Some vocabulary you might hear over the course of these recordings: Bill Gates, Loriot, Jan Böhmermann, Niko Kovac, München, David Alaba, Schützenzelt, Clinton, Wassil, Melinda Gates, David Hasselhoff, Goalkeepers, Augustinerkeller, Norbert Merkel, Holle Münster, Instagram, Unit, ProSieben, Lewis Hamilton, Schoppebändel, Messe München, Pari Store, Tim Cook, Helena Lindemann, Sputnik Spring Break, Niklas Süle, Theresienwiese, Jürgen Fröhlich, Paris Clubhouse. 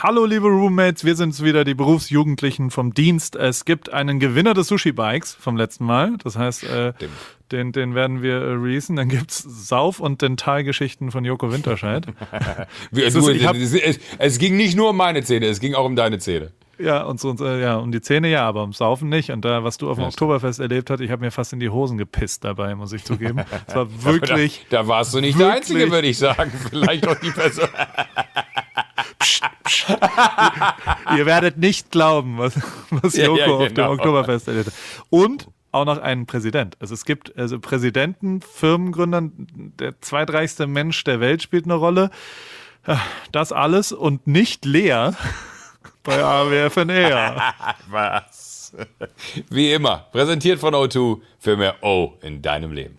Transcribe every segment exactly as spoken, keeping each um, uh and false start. Hallo liebe Roommates, wir sind's wieder, die Berufsjugendlichen vom Dienst. Es gibt einen Gewinner des Sushi-Bikes vom letzten Mal, das heißt, äh, den, den werden wir äh, releasen. Dann gibt's Sauf- und Dentalgeschichten von Joko Winterscheidt. es, ist, ich hab, es, es ging nicht nur um meine Zähne, es ging auch um deine Zähne. Ja, und so, ja, um die Zähne ja, aber ums Saufen nicht. Und da, was du auf dem ja, Oktoberfest erlebt hast, ich habe mir fast in die Hosen gepisst dabei, muss ich zugeben. Das war wirklich... Da, da warst du nicht wirklich der Einzige, würde ich sagen. Vielleicht auch die Person... Psst, psst. Ihr, ihr werdet nicht glauben, was, was Joko ja, ja, genau. auf dem Oktoberfest erlebt hat. Und auch noch einen Präsident. Also es gibt also Präsidenten, Firmengründern, der zweitreichste Mensch der Welt spielt eine Rolle. Das alles und nicht leer bei A W F N R. Was? Wie immer, präsentiert von O zwei für mehr O in deinem Leben.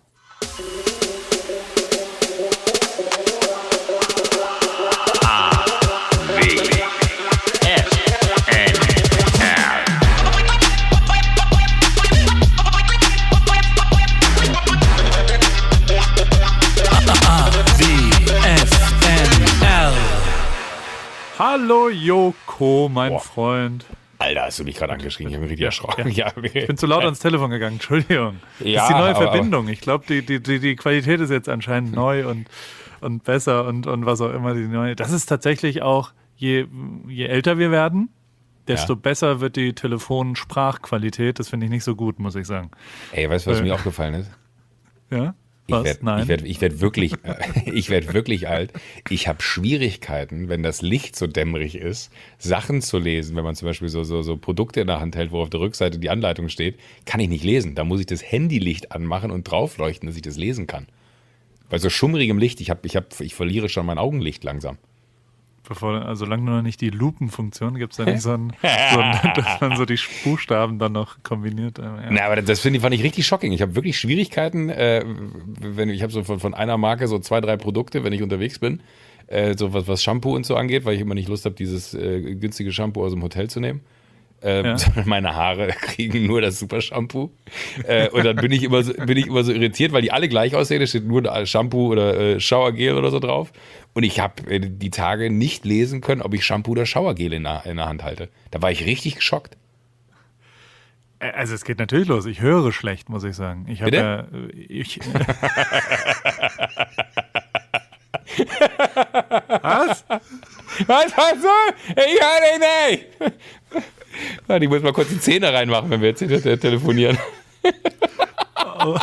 Hallo Joko, mein Boah. Freund. Alter, hast du mich gerade angeschrien, ich habe mich richtig erschrocken. Ja. Ja. Ich bin zu laut ans Telefon gegangen, Entschuldigung. Ja, das ist die neue aber, Verbindung. Ich glaube, die, die, die, die Qualität ist jetzt anscheinend neu und, und besser und, und was auch immer. Die neue. Das ist tatsächlich auch, je, je älter wir werden, desto ja. besser wird die Telefonsprachqualität. Das finde ich nicht so gut, muss ich sagen. Ey, weißt du, was äh, mir aufgefallen ist? Ja? Ich werde ich werd, ich werd wirklich, ich werd wirklich alt. Ich habe Schwierigkeiten, wenn das Licht so dämmerig ist, Sachen zu lesen. Wenn man zum Beispiel so, so, so Produkte in der Hand hält, wo auf der Rückseite die Anleitung steht, kann ich nicht lesen. Da muss ich das Handylicht anmachen und draufleuchten, dass ich das lesen kann. Bei so schummrigem Licht, ich, hab, ich, hab, ich verliere schon mein Augenlicht langsam. Bevor, also solange nur noch nicht die Lupenfunktion gibt, es da nicht so einen, so einen, dass man so die Buchstaben dann noch kombiniert. Ja. Na, aber das find, fand ich richtig shocking. Ich habe wirklich Schwierigkeiten, äh, wenn ich habe so von, von einer Marke so zwei, drei Produkte, wenn ich unterwegs bin, äh, so was, was Shampoo und so angeht, weil ich immer nicht Lust habe, dieses äh, günstige Shampoo aus dem Hotel zu nehmen. Ähm, ja. Meine Haare kriegen nur das Super-Shampoo. Äh, und dann bin ich, immer so, bin ich immer so irritiert, weil die alle gleich aussehen. Da steht nur Shampoo oder äh, Showergel oder so drauf. Und ich habe äh, die Tage nicht lesen können, ob ich Shampoo oder Showergel in der, in der Hand halte. Da war ich richtig geschockt. Also es geht natürlich los. Ich höre schlecht, muss ich sagen. Ich habe ja... Äh, ich, Was? Was? Was soll? Ich höre dich nicht! Ich muss mal kurz die Zähne reinmachen, wenn wir jetzt hier telefonieren. Oh.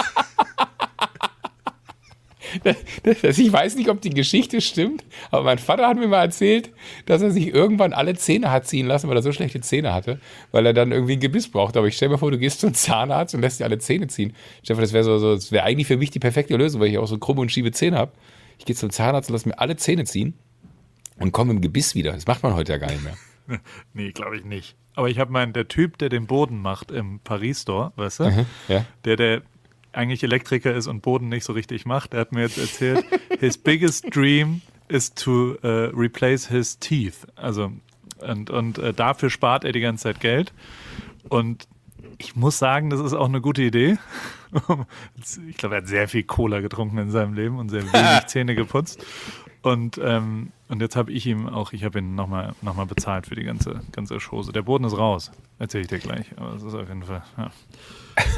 Das, das, ich weiß nicht, ob die Geschichte stimmt, aber mein Vater hat mir mal erzählt, dass er sich irgendwann alle Zähne hat ziehen lassen, weil er so schlechte Zähne hatte, weil er dann irgendwie ein Gebiss braucht. Aber ich stell mir vor, du gehst zum Zahnarzt und lässt dir alle Zähne ziehen. Stefan, das wäre so, so, das wär eigentlich für mich die perfekte Lösung, weil ich auch so krumme und schiefe Zähne habe. Ich gehe zum Zahnarzt und lasse mir alle Zähne ziehen und komme im Gebiss wieder. Das macht man heute ja gar nicht mehr. Nee, glaube ich nicht. Aber ich habe meinen, der Typ, der den Boden macht im Paris-Store, weißt du, mhm, ja. der, der eigentlich Elektriker ist und Boden nicht so richtig macht, der hat mir jetzt erzählt, his biggest dream is to uh, replace his teeth. Also, und, und uh, dafür spart er die ganze Zeit Geld. Und ich muss sagen, das ist auch eine gute Idee. Ich glaube, er hat sehr viel Cola getrunken in seinem Leben und sehr wenig Zähne geputzt. Und, ähm, und jetzt habe ich ihm auch, ich habe ihn nochmal noch mal bezahlt für die ganze, ganze Chose. Der Boden ist raus, erzähle ich dir gleich. Aber es ist auf jeden Fall, ja.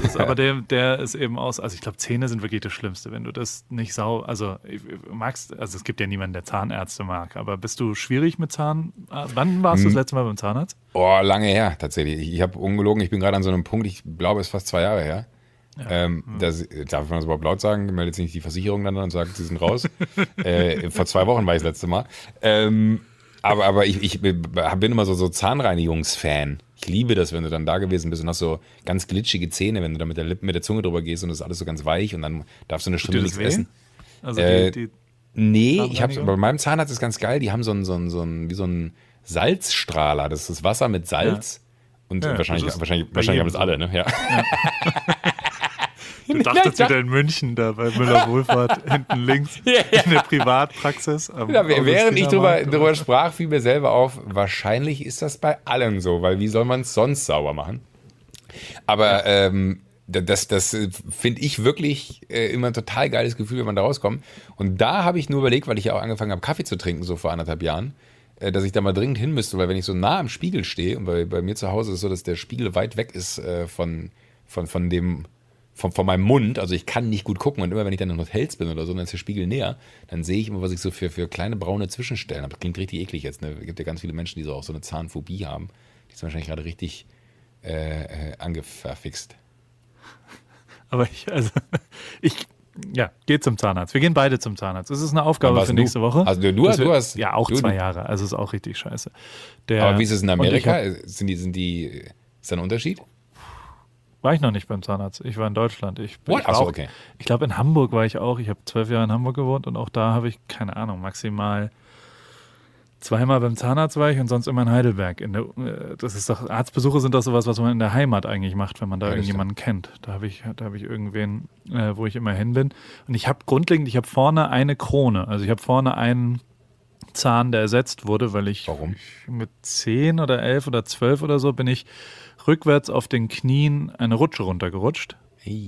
Ist, aber der, der ist eben aus, also ich glaube, Zähne sind wirklich das Schlimmste, wenn du das nicht sau, also ich, magst, also es gibt ja niemanden, der Zahnärzte mag, aber bist du schwierig mit Zahn? Wann warst hm. du das letzte Mal beim Zahnarzt? Oh, lange her tatsächlich. Ich, ich habe ungelogen, ich bin gerade an so einem Punkt, ich glaube, es ist fast zwei Jahre her. Ja. Ähm, das, darf man das überhaupt laut sagen? Meldet sich nicht die Versicherung dann an und sagt, sie sind raus. äh, vor zwei Wochen war ich das letzte Mal. Ähm, aber aber ich, ich bin immer so, so Zahnreinigungsfan. Ich liebe das, wenn du dann da gewesen bist und hast so ganz glitschige Zähne, wenn du da mit der Lippe, mit der Zunge drüber gehst und das ist alles so ganz weich und dann darfst du eine Stunde nichts essen. Also äh, die, die nee, ich hab's, bei meinem Zahnarzt ist ganz geil. Die haben so einen so ein, so ein, wie so einen Salzstrahler. Das ist das Wasser mit Salz. Ja. Und ja, wahrscheinlich, wahrscheinlich, wahrscheinlich haben es alle, ne? Ja. Ja. Du dachtest wieder in München da bei Müller-Wohlfahrt hinten links ja, ja. in der Privatpraxis. Ja, während ich drüber, drüber sprach, fiel mir selber auf, wahrscheinlich ist das bei allen so, weil wie soll man es sonst sauber machen? Aber ähm, das, das finde ich wirklich äh, immer ein total geiles Gefühl, wenn man da rauskommt. Und da habe ich nur überlegt, weil ich ja auch angefangen habe, Kaffee zu trinken, so vor anderthalb Jahren. dass ich da mal dringend hin müsste, weil wenn ich so nah am Spiegel stehe, und bei, bei mir zu Hause ist es so, dass der Spiegel weit weg ist äh, von, von, von, dem, von, von meinem Mund, also ich kann nicht gut gucken und immer wenn ich dann in Hotels bin oder so, dann ist der Spiegel näher, dann sehe ich immer, was ich so für, für kleine braune Zwischenstellen habe. Das klingt richtig eklig jetzt, ne? Es gibt ja ganz viele Menschen, die so auch so eine Zahnphobie haben. Die sind wahrscheinlich gerade richtig äh, äh, angefixt. Aber ich, also, ich... Ja, geht zum Zahnarzt. Wir gehen beide zum Zahnarzt. Das ist eine Aufgabe für nächste du? Woche. Also du, wir, du hast... Ja, auch du, zwei Jahre. Also ist auch richtig scheiße. Der, aber wie ist es in Amerika? Hab, sind die, sind die, ist da ein Unterschied? War ich noch nicht beim Zahnarzt. Ich war in Deutschland. Ich, ich, Achso, auch, okay. Ich glaube, in Hamburg war ich auch. Ich habe zwölf Jahre in Hamburg gewohnt und auch da habe ich, keine Ahnung, maximal zweimal beim Zahnarzt war ich und sonst immer in Heidelberg. In der, das ist doch, Arztbesuche sind doch sowas, was man in der Heimat eigentlich macht, wenn man da ja, irgendjemanden kennt. Da habe ich, da habe ich irgendwen, äh, wo ich immer hin bin. Und ich habe grundlegend, ich habe vorne eine Krone. Also ich habe vorne einen Zahn, der ersetzt wurde, weil ich, ich mit zehn oder elf oder zwölf oder so bin ich rückwärts auf den Knien eine Rutsche runtergerutscht.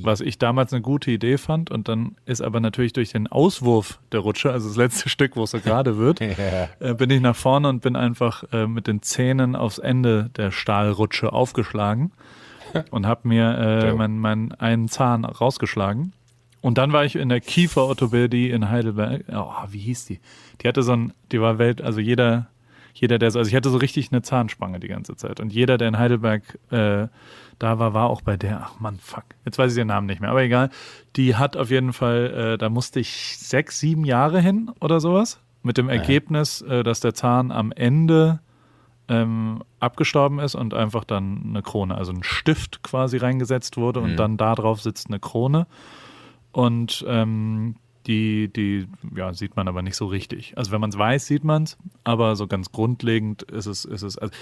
Was ich damals eine gute Idee fand und dann ist aber natürlich durch den Auswurf der Rutsche, also das letzte Stück, wo es so gerade wird, yeah. äh, bin ich nach vorne und bin einfach äh, mit den Zähnen aufs Ende der Stahlrutsche aufgeschlagen und habe mir äh, meinen mein einen Zahn rausgeschlagen. Und dann war ich in der Kieferorthopädie in Heidelberg. Oh, wie hieß die? Die hatte so ein, die war Welt, also jeder, jeder der so, also ich hatte so richtig eine Zahnspange die ganze Zeit und jeder, der in Heidelberg äh, da war, war auch bei der, ach Mann, fuck, jetzt weiß ich den Namen nicht mehr, aber egal, die hat auf jeden Fall, äh, da musste ich sechs, sieben Jahre hin oder sowas, mit dem Ergebnis, äh, dass der Zahn am Ende ähm, abgestorben ist und einfach dann eine Krone, also ein Stift quasi reingesetzt wurde und mhm. dann da drauf sitzt eine Krone und ähm, die, die ja, sieht man aber nicht so richtig. Also wenn man es weiß, sieht man es, aber so ganz grundlegend ist es, ist es, also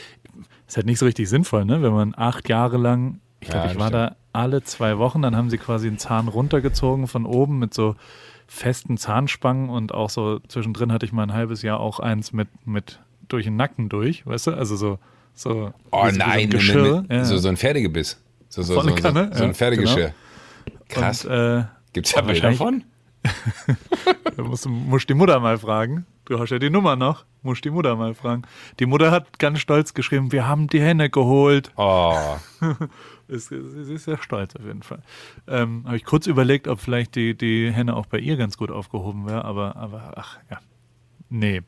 ist halt nicht so richtig sinnvoll, ne? Wenn man acht Jahre lang, ich glaube, ja, ich war stimmt. da alle zwei Wochen, dann haben sie quasi einen Zahn runtergezogen von oben mit so festen Zahnspangen und auch so zwischendrin hatte ich mal ein halbes Jahr auch eins mit, mit durch den Nacken durch, weißt du? Also so, so oh nein, so ein, ne, ne, ja. so, so ein Pferdegebiss. So, so, so, Kanne, so, so ein Pferdegeschirr. Genau. Krass. Äh, gibt es da Bilder davon? Da musst du musst die Mutter mal fragen. Du hast ja die Nummer noch. Musst die Mutter mal fragen. Die Mutter hat ganz stolz geschrieben, wir haben die Henne geholt. Oh. Sie ist sehr stolz auf jeden Fall. Ähm, habe ich kurz überlegt, ob vielleicht die, die Henne auch bei ihr ganz gut aufgehoben wäre, aber, aber ach ja. Nee.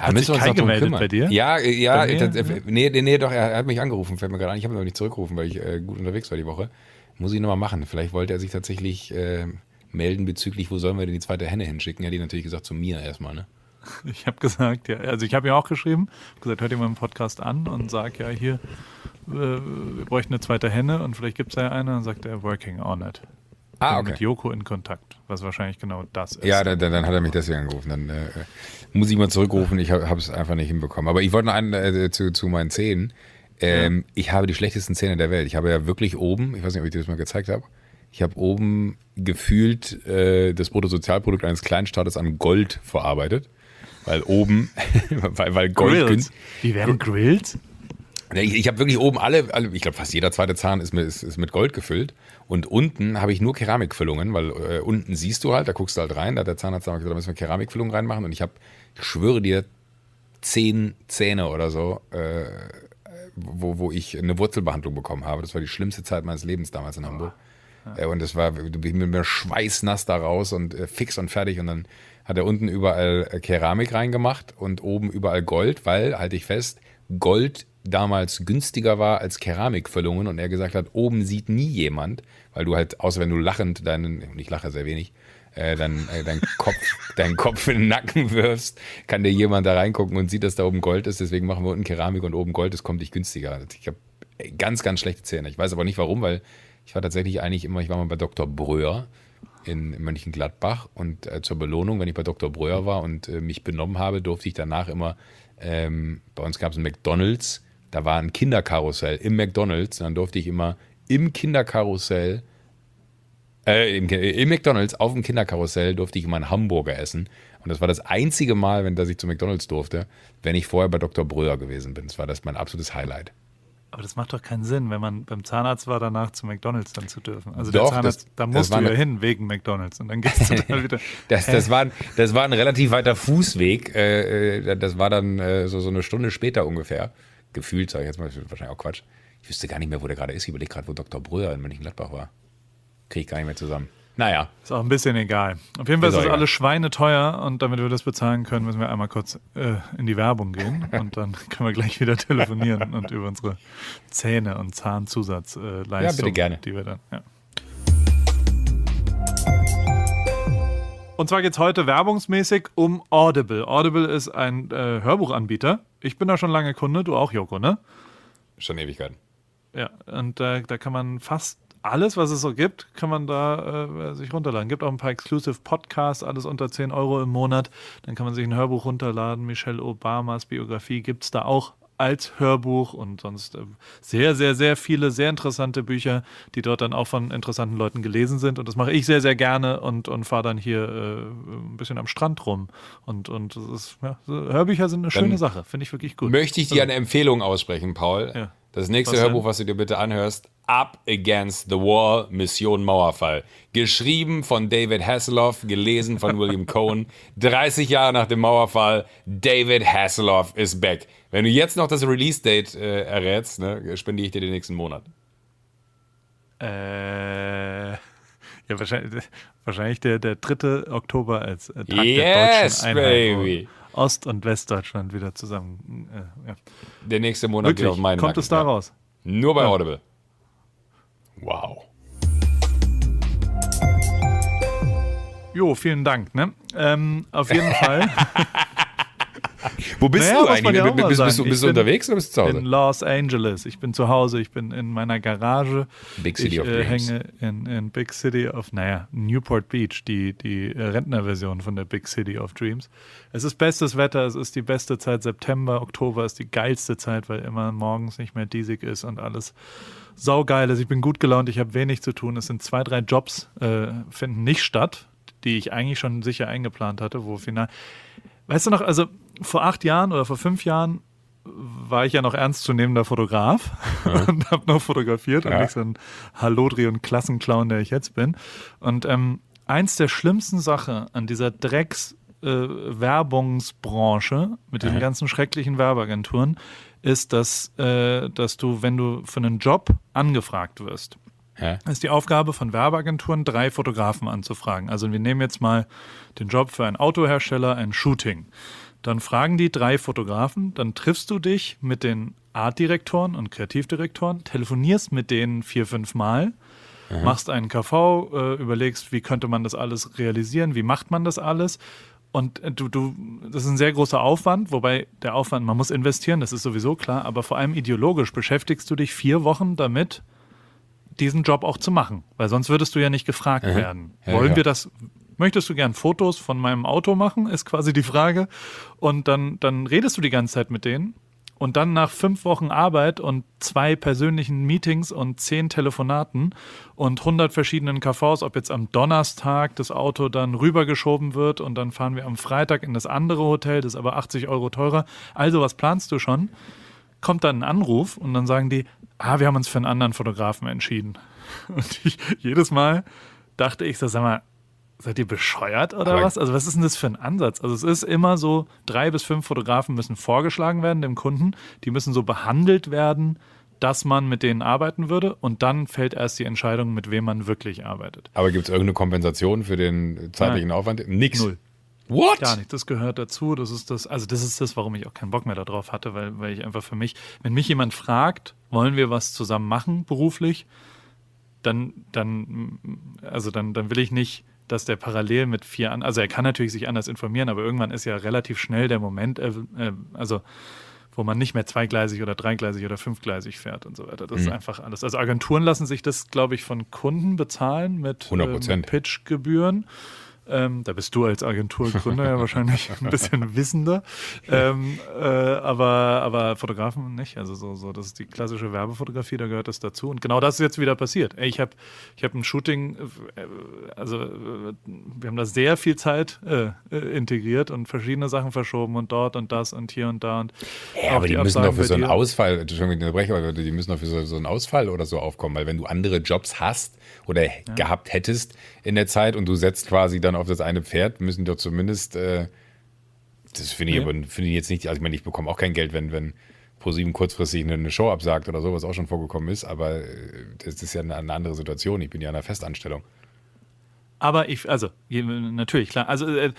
Hat sich keiner gemeldet bei dir? Ja, ja, bei das, äh, nee, nee, doch, er hat mich angerufen, fällt mir gerade ein. Ich habe ihn aber nicht zurückgerufen, weil ich äh, gut unterwegs war die Woche. Muss ich nochmal machen. Vielleicht wollte er sich tatsächlich äh, melden bezüglich, wo sollen wir denn die zweite Henne hinschicken? Er hat die natürlich gesagt, zu mir erstmal, ne? Ich habe gesagt, ja, also ich habe ja auch geschrieben, gesagt, hört ihr mal einen Podcast an und sagt ja hier, äh, wir bräuchten eine zweite Henne und vielleicht gibt es ja eine und sagt er, working on it. Ah, okay. Mit Joko in Kontakt, was wahrscheinlich genau das ist. Ja, dann, dann hat er mich deswegen angerufen. Dann äh, muss ich mal zurückrufen, ich habe es einfach nicht hinbekommen. Aber ich wollte noch einen äh, zu, zu meinen Zähnen. Ähm, ja. Ich habe die schlechtesten Zähne der Welt. Ich habe ja wirklich oben, ich weiß nicht, ob ich dir das mal gezeigt habe, ich habe oben gefühlt äh, das Bruttosozialprodukt eines Kleinstaates an Gold verarbeitet. Weil oben, weil, weil Gold. Wie werden grilled? Ich, ich habe wirklich oben alle, alle ich glaube fast jeder zweite Zahn ist mit, ist, ist mit Gold gefüllt. Und unten habe ich nur Keramikfüllungen, weil äh, unten siehst du halt, da guckst du halt rein, da hat der Zahnarzt gesagt, da müssen wir Keramikfüllungen reinmachen. Und ich habe, ich schwöre dir, zehn Zähne oder so, äh, wo, wo ich eine Wurzelbehandlung bekommen habe. Das war die schlimmste Zeit meines Lebens damals in Hamburg. Ja. Und das war, du bist mit mir schweißnass da raus und äh, fix und fertig und dann hat er unten überall Keramik reingemacht und oben überall Gold, weil, halte ich fest, Gold damals günstiger war als Keramikfüllungen und er gesagt hat, oben sieht nie jemand, weil du halt, außer wenn du lachend deinen, ich lache sehr wenig, äh, deinen äh, dein Kopf, dein Kopf in den Nacken wirfst, kann dir jemand da reingucken und sieht, dass da oben Gold ist, deswegen machen wir unten Keramik und oben Gold, das kommt nicht günstiger. Ich habe ganz, ganz schlechte Zähne. Ich weiß aber nicht warum, weil ich war tatsächlich eigentlich immer, ich war mal bei Doktor Bröer, in Mönchengladbach und äh, zur Belohnung, wenn ich bei Doktor Bröer war und äh, mich benommen habe, durfte ich danach immer, ähm, bei uns gab es ein McDonald's, da war ein Kinderkarussell im McDonald's, und dann durfte ich immer im Kinderkarussell, äh, im, im McDonald's, auf dem Kinderkarussell durfte ich immer einen Hamburger essen und das war das einzige Mal, wenn, dass ich zu McDonald's durfte, wenn ich vorher bei Doktor Bröer gewesen bin. Das war das mein absolutes Highlight. Aber das macht doch keinen Sinn, wenn man beim Zahnarzt war, danach zu McDonald's dann zu dürfen. Also doch, der Zahnarzt, das, da musst du ja hin wegen McDonald's und dann gehst du da wieder. das, das, war, das war ein relativ weiter Fußweg. Das war dann so, so eine Stunde später ungefähr. Gefühlt, sage ich jetzt mal, wahrscheinlich auch Quatsch. Ich wüsste gar nicht mehr, wo der gerade ist. Ich überlege gerade, wo Doktor Bröhr in Mönchengladbach war. Kriege ich gar nicht mehr zusammen. Naja. Ist auch ein bisschen egal. Auf jeden Fall ist es alles schweineteuer und damit wir das bezahlen können, müssen wir einmal kurz äh, in die Werbung gehen und dann können wir gleich wieder telefonieren und über unsere Zähne und Zahnzusatzleistungen. Äh, ja, bitte gerne. Die wir dann, ja. Und zwar geht es heute werbungsmäßig um Audible. Audible ist ein äh, Hörbuchanbieter. Ich bin da schon lange Kunde, du auch, Joko, ne? Schon Ewigkeiten. Ja, und äh, da kann man fast alles, was es so gibt, kann man da äh, sich runterladen. Gibt auch ein paar Exclusive Podcasts, alles unter zehn Euro im Monat. Dann kann man sich ein Hörbuch runterladen. Michelle Obamas Biografie gibt es da auch als Hörbuch und sonst äh, sehr, sehr, sehr viele sehr interessante Bücher, die dort dann auch von interessanten Leuten gelesen sind. Und das mache ich sehr, sehr gerne und, und fahre dann hier äh, ein bisschen am Strand rum. Und, und das ist, ja, Hörbücher sind eine dann schöne Sache, finde ich wirklich gut. Möchte ich dir eine Empfehlung aussprechen, Paul? Ja. Das nächste was Hörbuch, was du dir bitte anhörst, Up Against the Wall, Mission Mauerfall. Geschrieben von David Hasselhoff, gelesen von William Cohen. dreißig Jahre nach dem Mauerfall, David Hasselhoff is back. Wenn du jetzt noch das Release-Date äh, errätst, ne, spendiere ich dir den nächsten Monat. Äh, ja, wahrscheinlich, wahrscheinlich der, der dritte Oktober als Tag yes, der deutschen Einheit. Baby. Ost- und Westdeutschland wieder zusammen. Äh, ja. Der nächste Monat wirklich? Geht auf meinen Kommt Nacken, es da ja. raus? Nur bei ja. Audible. Wow. Jo, vielen Dank. Ne? Ähm, auf jeden Fall. Wo bist naja, du eigentlich? Ja bist, bist du, bist du unterwegs oder bist du zu Hause? In Los Angeles. Ich bin zu Hause. Ich bin in meiner Garage. Big City ich, of äh, Dreams. Ich hänge in, in Big City of, naja, Newport Beach, die, die Rentnerversion von der Big City of Dreams. Es ist bestes Wetter. Es ist die beste Zeit. September, Oktober ist die geilste Zeit, weil immer morgens nicht mehr diesig ist und alles saugeil ist. Ich bin gut gelaunt. Ich habe wenig zu tun. Es sind zwei, drei Jobs, äh, finden nicht statt, die ich eigentlich schon sicher eingeplant hatte, wo final. Weißt du noch, also vor acht Jahren oder vor fünf Jahren war ich ja noch ernstzunehmender Fotograf ja. und habe noch fotografiert ja. und nicht so ein Hallodri und Klassenclown, der ich jetzt bin. Und ähm, eins der schlimmsten Sachen an dieser Drecks-Werbungsbranche äh, mit ja. diesen ganzen schrecklichen Werbeagenturen ist, dass, äh, dass du, wenn du für einen Job angefragt wirst, ja. ist die Aufgabe von Werbeagenturen, drei Fotografen anzufragen. Also wir nehmen jetzt mal den Job für einen Autohersteller, ein Shooting. Dann fragen die drei Fotografen, dann triffst du dich mit den Artdirektoren und Kreativdirektoren, telefonierst mit denen vier, fünf Mal, mhm. machst einen K V, äh, überlegst, wie könnte man das alles realisieren, wie macht man das alles. Und du, du, das ist ein sehr großer Aufwand, wobei der Aufwand, man muss investieren, das ist sowieso klar, aber vor allem ideologisch beschäftigst du dich vier Wochen damit, diesen Job auch zu machen, weil sonst würdest du ja nicht gefragt mhm. werden. Ja, Wollen ja. wir das... Möchtest du gern Fotos von meinem Auto machen, ist quasi die Frage. Und dann, dann redest du die ganze Zeit mit denen. Und dann nach fünf Wochen Arbeit und zwei persönlichen Meetings und zehn Telefonaten und hundert verschiedenen K Vs, ob jetzt am Donnerstag das Auto dann rübergeschoben wird und dann fahren wir am Freitag in das andere Hotel, das ist aber achtzig Euro teurer. Also was planst du schon? Kommt dann ein Anruf und dann sagen die, ah, wir haben uns für einen anderen Fotografen entschieden. Und ich, jedes Mal dachte ich, sag mal, seid ihr bescheuert oder aber was? Also was ist denn das für ein Ansatz? Also es ist immer so, drei bis fünf Fotografen müssen vorgeschlagen werden dem Kunden. Die müssen so behandelt werden, dass man mit denen arbeiten würde. Und dann fällt erst die Entscheidung, mit wem man wirklich arbeitet. Aber gibt es irgendeine Kompensation für den zeitlichen Nein. Aufwand? Nix. Null. What? Gar nicht, das gehört dazu. Das ist das, also das ist das, warum ich auch keinen Bock mehr darauf hatte, weil, weil ich einfach für mich, wenn mich jemand fragt, wollen wir was zusammen machen beruflich, dann, dann, also dann, dann will ich nicht, dass der parallel mit vier an, also er kann natürlich sich anders informieren, aber irgendwann ist ja relativ schnell der Moment, äh, äh, also wo man nicht mehr zweigleisig oder dreigleisig oder fünfgleisig fährt und so weiter. Das mhm. ist einfach alles. Also Agenturen lassen sich das, glaube ich, von Kunden bezahlen mit, äh, mit Pitchgebühren. Ähm, da bist du als Agenturgründer ja wahrscheinlich ein bisschen wissender. Ähm, äh, aber, aber Fotografen nicht. Also so, so, das ist die klassische Werbefotografie, da gehört das dazu. Und genau das ist jetzt wieder passiert. Ich habe ich hab ein Shooting, also wir haben da sehr viel Zeit äh, integriert und verschiedene Sachen verschoben und dort und das und hier und da. Und ja, aber die, die müssen doch für so einen Ausfall, Entschuldigung, ich unterbreche, aber die müssen doch für so, so einen Ausfall oder so aufkommen. Weil wenn du andere Jobs hast oder ja. gehabt hättest in der Zeit und du setzt quasi dann auf das eine Pferd, müssen doch zumindest, äh, das finde ich, ja. find ich jetzt nicht, also ich meine, ich bekomme auch kein Geld, wenn, wenn ProSieben kurzfristig eine, eine Show absagt oder so, was auch schon vorgekommen ist, aber das ist ja eine, eine andere Situation, ich bin ja in einer Festanstellung. Aber ich, also, natürlich, klar, also äh,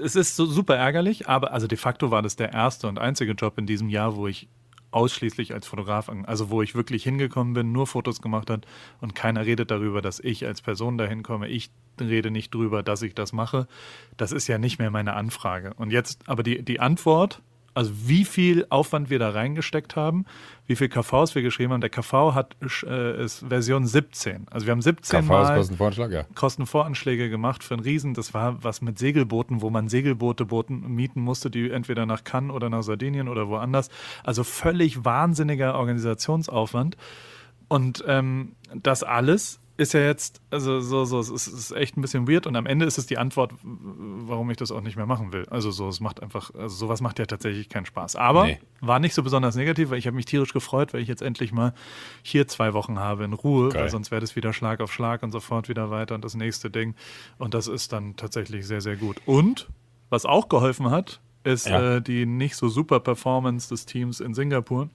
es ist so super ärgerlich, aber also de facto war das der erste und einzige Job in diesem Jahr, wo ich ausschließlich als Fotograf, also wo ich wirklich hingekommen bin, nur Fotos gemacht hat und keiner redet darüber, dass ich als Person dahin komme. Ich rede nicht drüber, dass ich das mache. Das ist ja nicht mehr meine Anfrage. Und jetzt aber die, die Antwort, also wie viel Aufwand wir da reingesteckt haben, wie viel K Vs wir geschrieben haben. Der K V hat äh, ist Version siebzehn. Also wir haben siebzehn K Vs Mal Kostenvoranschlag, ja. Kostenvoranschläge gemacht für ein Riesen. Das war was mit Segelbooten, wo man Segelboote boten, mieten musste, die entweder nach Cannes oder nach Sardinien oder woanders. Also völlig wahnsinniger Organisationsaufwand. Und ähm, das alles ist ja jetzt, also so, so, es ist, ist echt ein bisschen weird und am Ende ist es die Antwort, warum ich das auch nicht mehr machen will. Also so, es macht einfach, also sowas macht ja tatsächlich keinen Spaß. Aber nee. War nicht so besonders negativ, weil ich habe mich tierisch gefreut, weil ich jetzt endlich mal hier zwei Wochen habe in Ruhe, geil. Weil sonst wäre das wieder Schlag auf Schlag und sofort wieder weiter und das nächste Ding. Und das ist dann tatsächlich sehr, sehr gut. Und was auch geholfen hat, ist ja. äh, die nicht so super Performance des Teams in Singapur,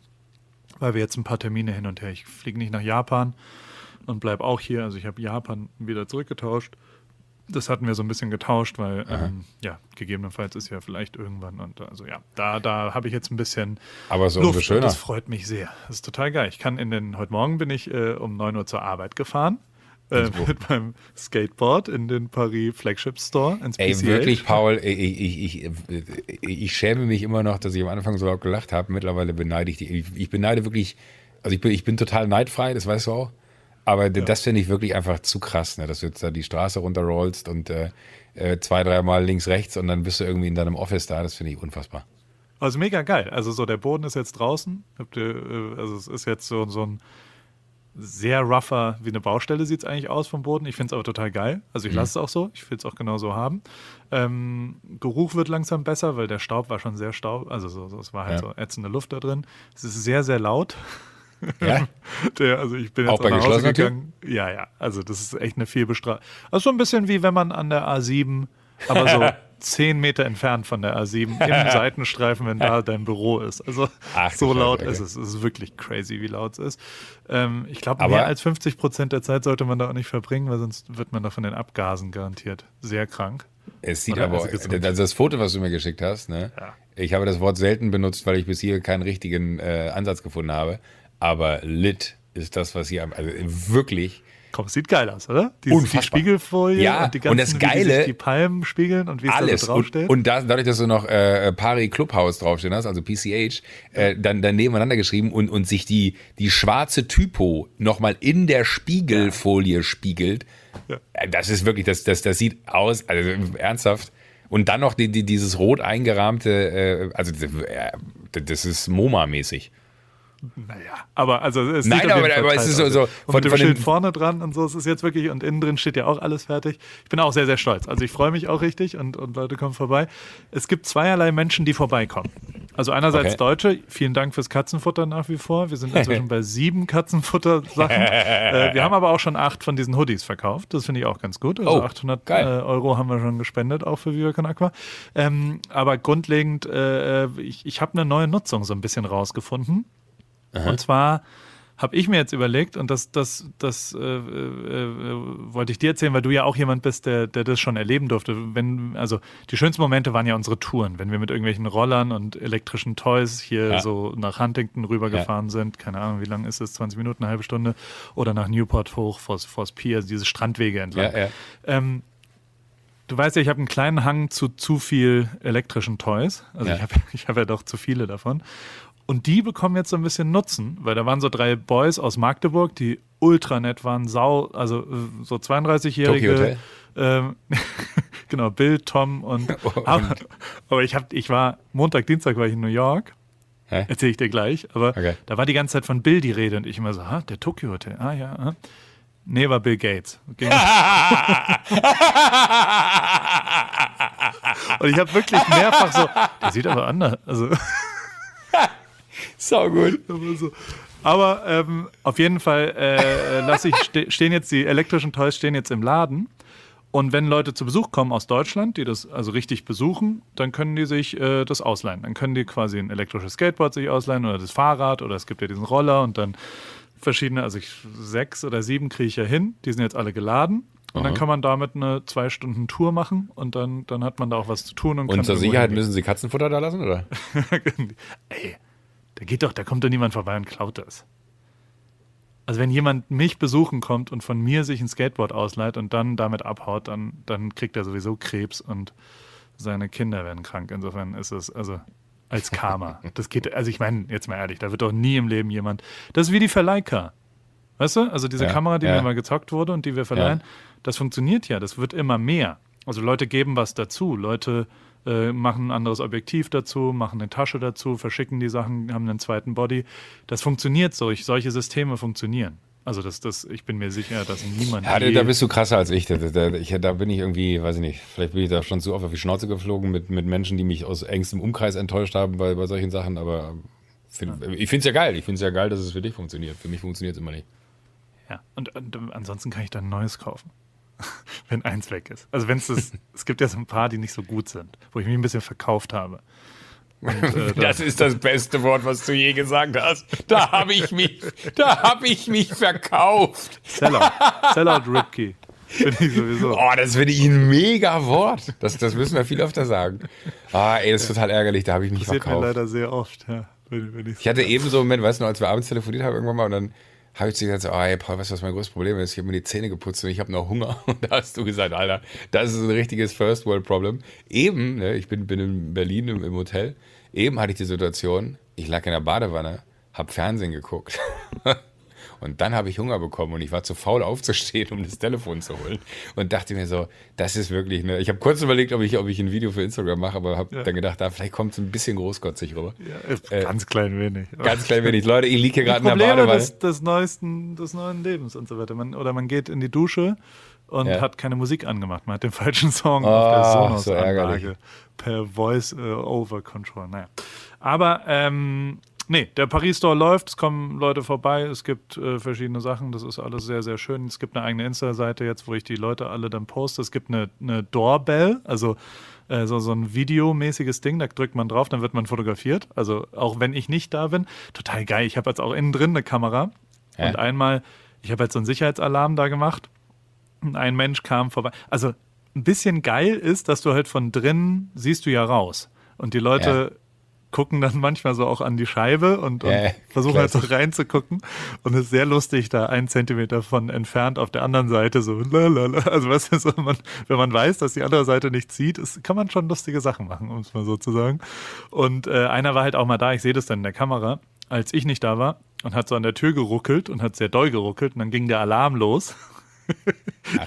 weil wir jetzt ein paar Termine hin und her, ich fliege nicht nach Japan, und bleib auch hier. Also ich habe Japan wieder zurückgetauscht. Das hatten wir so ein bisschen getauscht, weil ähm, ja, gegebenenfalls ist ja vielleicht irgendwann und also ja, da, da habe ich jetzt ein bisschen aber so Luft schöner. Das freut mich sehr. Das ist total geil. Ich kann in den, heute Morgen bin ich äh, um neun Uhr zur Arbeit gefahren. Äh, mit meinem Skateboard in den Paris Flagship Store. Ins P C H. Ey, wirklich, Paul, ich, ich, ich, ich schäme mich immer noch, dass ich am Anfang so laut gelacht habe. Mittlerweile beneide ich die. Ich beneide wirklich, also ich bin, ich bin total neidfrei, das weißt du auch. Aber ja. das finde ich wirklich einfach zu krass, ne? Dass du jetzt da die Straße runterrollst und äh, zwei, dreimal links, rechts und dann bist du irgendwie in deinem Office da. Das finde ich unfassbar. Also mega geil. Also so der Boden ist jetzt draußen. Habt ihr, also es ist jetzt so, so ein sehr rougher, wie eine Baustelle sieht es eigentlich aus vom Boden. Ich finde es aber total geil. Also ich mhm. lasse es auch so. Ich will es auch genau so haben. Ähm, Geruch wird langsam besser, weil der Staub war schon sehr staub. Also so, so, es war halt ja. so ätzende Luft da drin. Es ist sehr, sehr laut. Ja? Der, also ich bin jetzt auch bei geschlossenen Türen? Ja, ja. Also das ist echt eine Vielbestrahlung. Also so ein bisschen wie wenn man an der A sieben, aber so zehn Meter entfernt von der A sieben im Seitenstreifen, wenn da dein Büro ist. Also ach, so laut ist es. Es ist wirklich crazy, wie laut es ist. Ähm, ich glaube, mehr als fünfzig Prozent der Zeit sollte man da auch nicht verbringen, weil sonst wird man da von den Abgasen garantiert sehr krank. Es sieht oder aber, also das Foto, was du mir geschickt hast, ne? Ja. Ich habe das Wort selten benutzt, weil ich bis hier keinen richtigen äh, Ansatz gefunden habe. Aber lit ist das, was hier, also wirklich. Komm, es sieht geil aus, oder? Die, die Spiegelfolie ja, und die ganzen, und das Geile, wie sich die Palmen spiegeln und wie es alles da so draufsteht. Und, und da, dadurch, dass du noch äh, Paris Clubhouse draufstehen hast, also P C H, äh, dann, dann nebeneinander geschrieben und, und sich die, die schwarze Typo nochmal in der Spiegelfolie ja. spiegelt. Ja. Das ist wirklich, das, das, das sieht aus, also ernsthaft. Und dann noch die, die, dieses rot eingerahmte, äh, also äh, das ist MoMA-mäßig. Naja, aber also es sieht Nein, aber, aber es ist so, so von, mit dem von Schild den vorne dran und so, es ist jetzt wirklich und innen drin steht ja auch alles fertig. Ich bin auch sehr, sehr stolz. Also ich freue mich auch richtig und, und Leute kommen vorbei. Es gibt zweierlei Menschen, die vorbeikommen. Also einerseits okay. Deutsche, vielen Dank fürs Katzenfutter nach wie vor. Wir sind inzwischen bei sieben Katzenfutter-Sachen. äh, wir haben aber auch schon acht von diesen Hoodies verkauft. Das finde ich auch ganz gut. Also oh, achthundert äh, Euro haben wir schon gespendet, auch für Viva Con Aqua. Ähm, aber grundlegend, äh, ich, ich habe eine neue Nutzung so ein bisschen rausgefunden. Aha. Und zwar habe ich mir jetzt überlegt, und das, das, das äh, äh, wollte ich dir erzählen, weil du ja auch jemand bist, der, der das schon erleben durfte. Wenn, also die schönsten Momente waren ja unsere Touren, wenn wir mit irgendwelchen Rollern und elektrischen Toys hier ja. so nach Huntington rübergefahren ja. sind. Keine Ahnung, wie lange ist es? zwanzig Minuten, eine halbe Stunde. Oder nach Newport hoch, vors, vors Pier, diese Strandwege entlang. Ja, ja. Ähm, du weißt ja, ich habe einen kleinen Hang zu zu viel elektrischen Toys. Also ja. ich habe ich hab ja doch zu viele davon. Und die bekommen jetzt so ein bisschen Nutzen, weil da waren so drei Boys aus Magdeburg, die ultra nett waren, sau, also so zweiunddreißig-jährige. Tokio Hotel? Ähm, genau, Bill, Tom und, und. Aber, aber ich hab, ich war Montag, Dienstag war ich in New York. Hä? Erzähle ich dir gleich, aber okay. Da war die ganze Zeit von Bill die Rede und ich immer so, ha, der Tokio Hotel, ah ja, ah. Nee, war Bill Gates. Okay. Und ich habe wirklich mehrfach so, der sieht aber anders. Also. So gut. Aber ähm, auf jeden Fall äh, lasse ich ste stehen jetzt die elektrischen Toys stehen jetzt im Laden. Und wenn Leute zu Besuch kommen aus Deutschland, die das also richtig besuchen, dann können die sich äh, das ausleihen. Dann können die quasi ein elektrisches Skateboard sich ausleihen oder das Fahrrad oder es gibt ja diesen Roller und dann verschiedene, also ich, sechs oder sieben kriege ich ja hin, die sind jetzt alle geladen. Und Aha. Dann kann man damit eine zwei Stunden Tour machen und dann, dann hat man da auch was zu tun. Und, und kann zur Sicherheit hingehen. Müssen sie Katzenfutter da lassen, oder? Ey, da geht doch, da kommt doch niemand vorbei und klaut das. Also wenn jemand mich besuchen kommt und von mir sich ein Skateboard ausleiht und dann damit abhaut, dann, dann kriegt er sowieso Krebs und seine Kinder werden krank. Insofern ist es also als Karma. Das geht, also ich meine, jetzt mal ehrlich, da wird doch nie im Leben jemand, das ist wie die Verleihka. Weißt du? Also diese ja, Kamera, die ja. mir mal gezockt wurde und die wir verleihen, ja. das funktioniert ja, das wird immer mehr. Also Leute geben was dazu, Leute äh, machen ein anderes Objektiv dazu, machen eine Tasche dazu, verschicken die Sachen, haben einen zweiten Body. Das funktioniert so, ich, solche Systeme funktionieren. Also das, das, ich bin mir sicher, dass niemand... Ja, da bist du krasser als ich. Da, da, ich. da bin ich irgendwie, weiß ich nicht, vielleicht bin ich da schon zu oft auf die Schnauze geflogen mit, mit Menschen, die mich aus engstem Umkreis enttäuscht haben bei, bei solchen Sachen, aber find, ja. ich finde es ja geil. Ich finde es ja geil, dass es für dich funktioniert. Für mich funktioniert es immer nicht. Ja, und, und ansonsten kann ich dann ein neues kaufen. Wenn eins weg ist. Also wenn es das, es gibt ja so ein paar, die nicht so gut sind, wo ich mich ein bisschen verkauft habe. Und, äh, das, das ist das beste Wort, was du je gesagt hast. Da habe ich mich, da habe ich mich verkauft. Sellout, Sellout Ripkey. Finde ich sowieso. Oh, das finde ich ein mega Wort. Das, das müssen wir viel öfter sagen. Ah, ey, das ist total ärgerlich, da habe ich mich verkauft. Das passiert mir leider sehr oft, ja. Wenn, wenn ich hatte eben so einen Moment, weißt du noch, als wir abends telefoniert haben irgendwann mal und dann habe ich zu dir gesagt, oh, ey, Paul, weißt du, was mein größtes Problem ist? Ich habe mir die Zähne geputzt und ich habe noch Hunger. Und da hast du gesagt, Alter, das ist ein richtiges First-World-Problem. Eben, ne, ich bin, bin in Berlin im, im Hotel, eben hatte ich die Situation, ich lag in der Badewanne, habe Fernsehen geguckt. Und dann habe ich Hunger bekommen und ich war zu faul aufzustehen, um das Telefon zu holen. Und dachte mir so, das ist wirklich, ne, ich habe kurz überlegt, ob ich, ob ich ein Video für Instagram mache, aber habe ja. dann gedacht, da vielleicht kommt es ein bisschen großkotzig rüber. Ja, ganz äh, klein wenig. Ganz klein wenig. Leute, ich liege hier gerade in der Badewanne. Probleme des, des, neuesten, des neuen Lebens und so weiter. Man, oder man geht in die Dusche und ja. hat keine Musik angemacht. Man hat den falschen Song oh, auf der Sonos-Anlage so per Voice-Over-Control. Naja. Aber, ähm, nee, der Paris-Store läuft, es kommen Leute vorbei, es gibt äh, verschiedene Sachen, das ist alles sehr, sehr schön. Es gibt eine eigene Insta-Seite jetzt, wo ich die Leute alle dann poste. Es gibt eine, eine Doorbell, also äh, so, so ein videomäßiges Ding, da drückt man drauf, dann wird man fotografiert. Also auch wenn ich nicht da bin, total geil. Ich habe jetzt auch innen drin eine Kamera Hä? Und einmal, ich habe jetzt so einen Sicherheitsalarm da gemacht und ein Mensch kam vorbei. Also ein bisschen geil ist, dass du halt von drinnen siehst du ja raus und die Leute... Ja. gucken dann manchmal so auch an die Scheibe und, und yeah, versuchen halt so reinzugucken. Und es ist sehr lustig, da einen Zentimeter von entfernt auf der anderen Seite so lalala. Also weißt du, so man, wenn man weiß, dass die andere Seite nichts sieht, ist, kann man schon lustige Sachen machen, um es mal so zu sagen. Und äh, einer war halt auch mal da, ich sehe das dann in der Kamera, als ich nicht da war und hat so an der Tür geruckelt und hat sehr doll geruckelt und dann ging der Alarm los.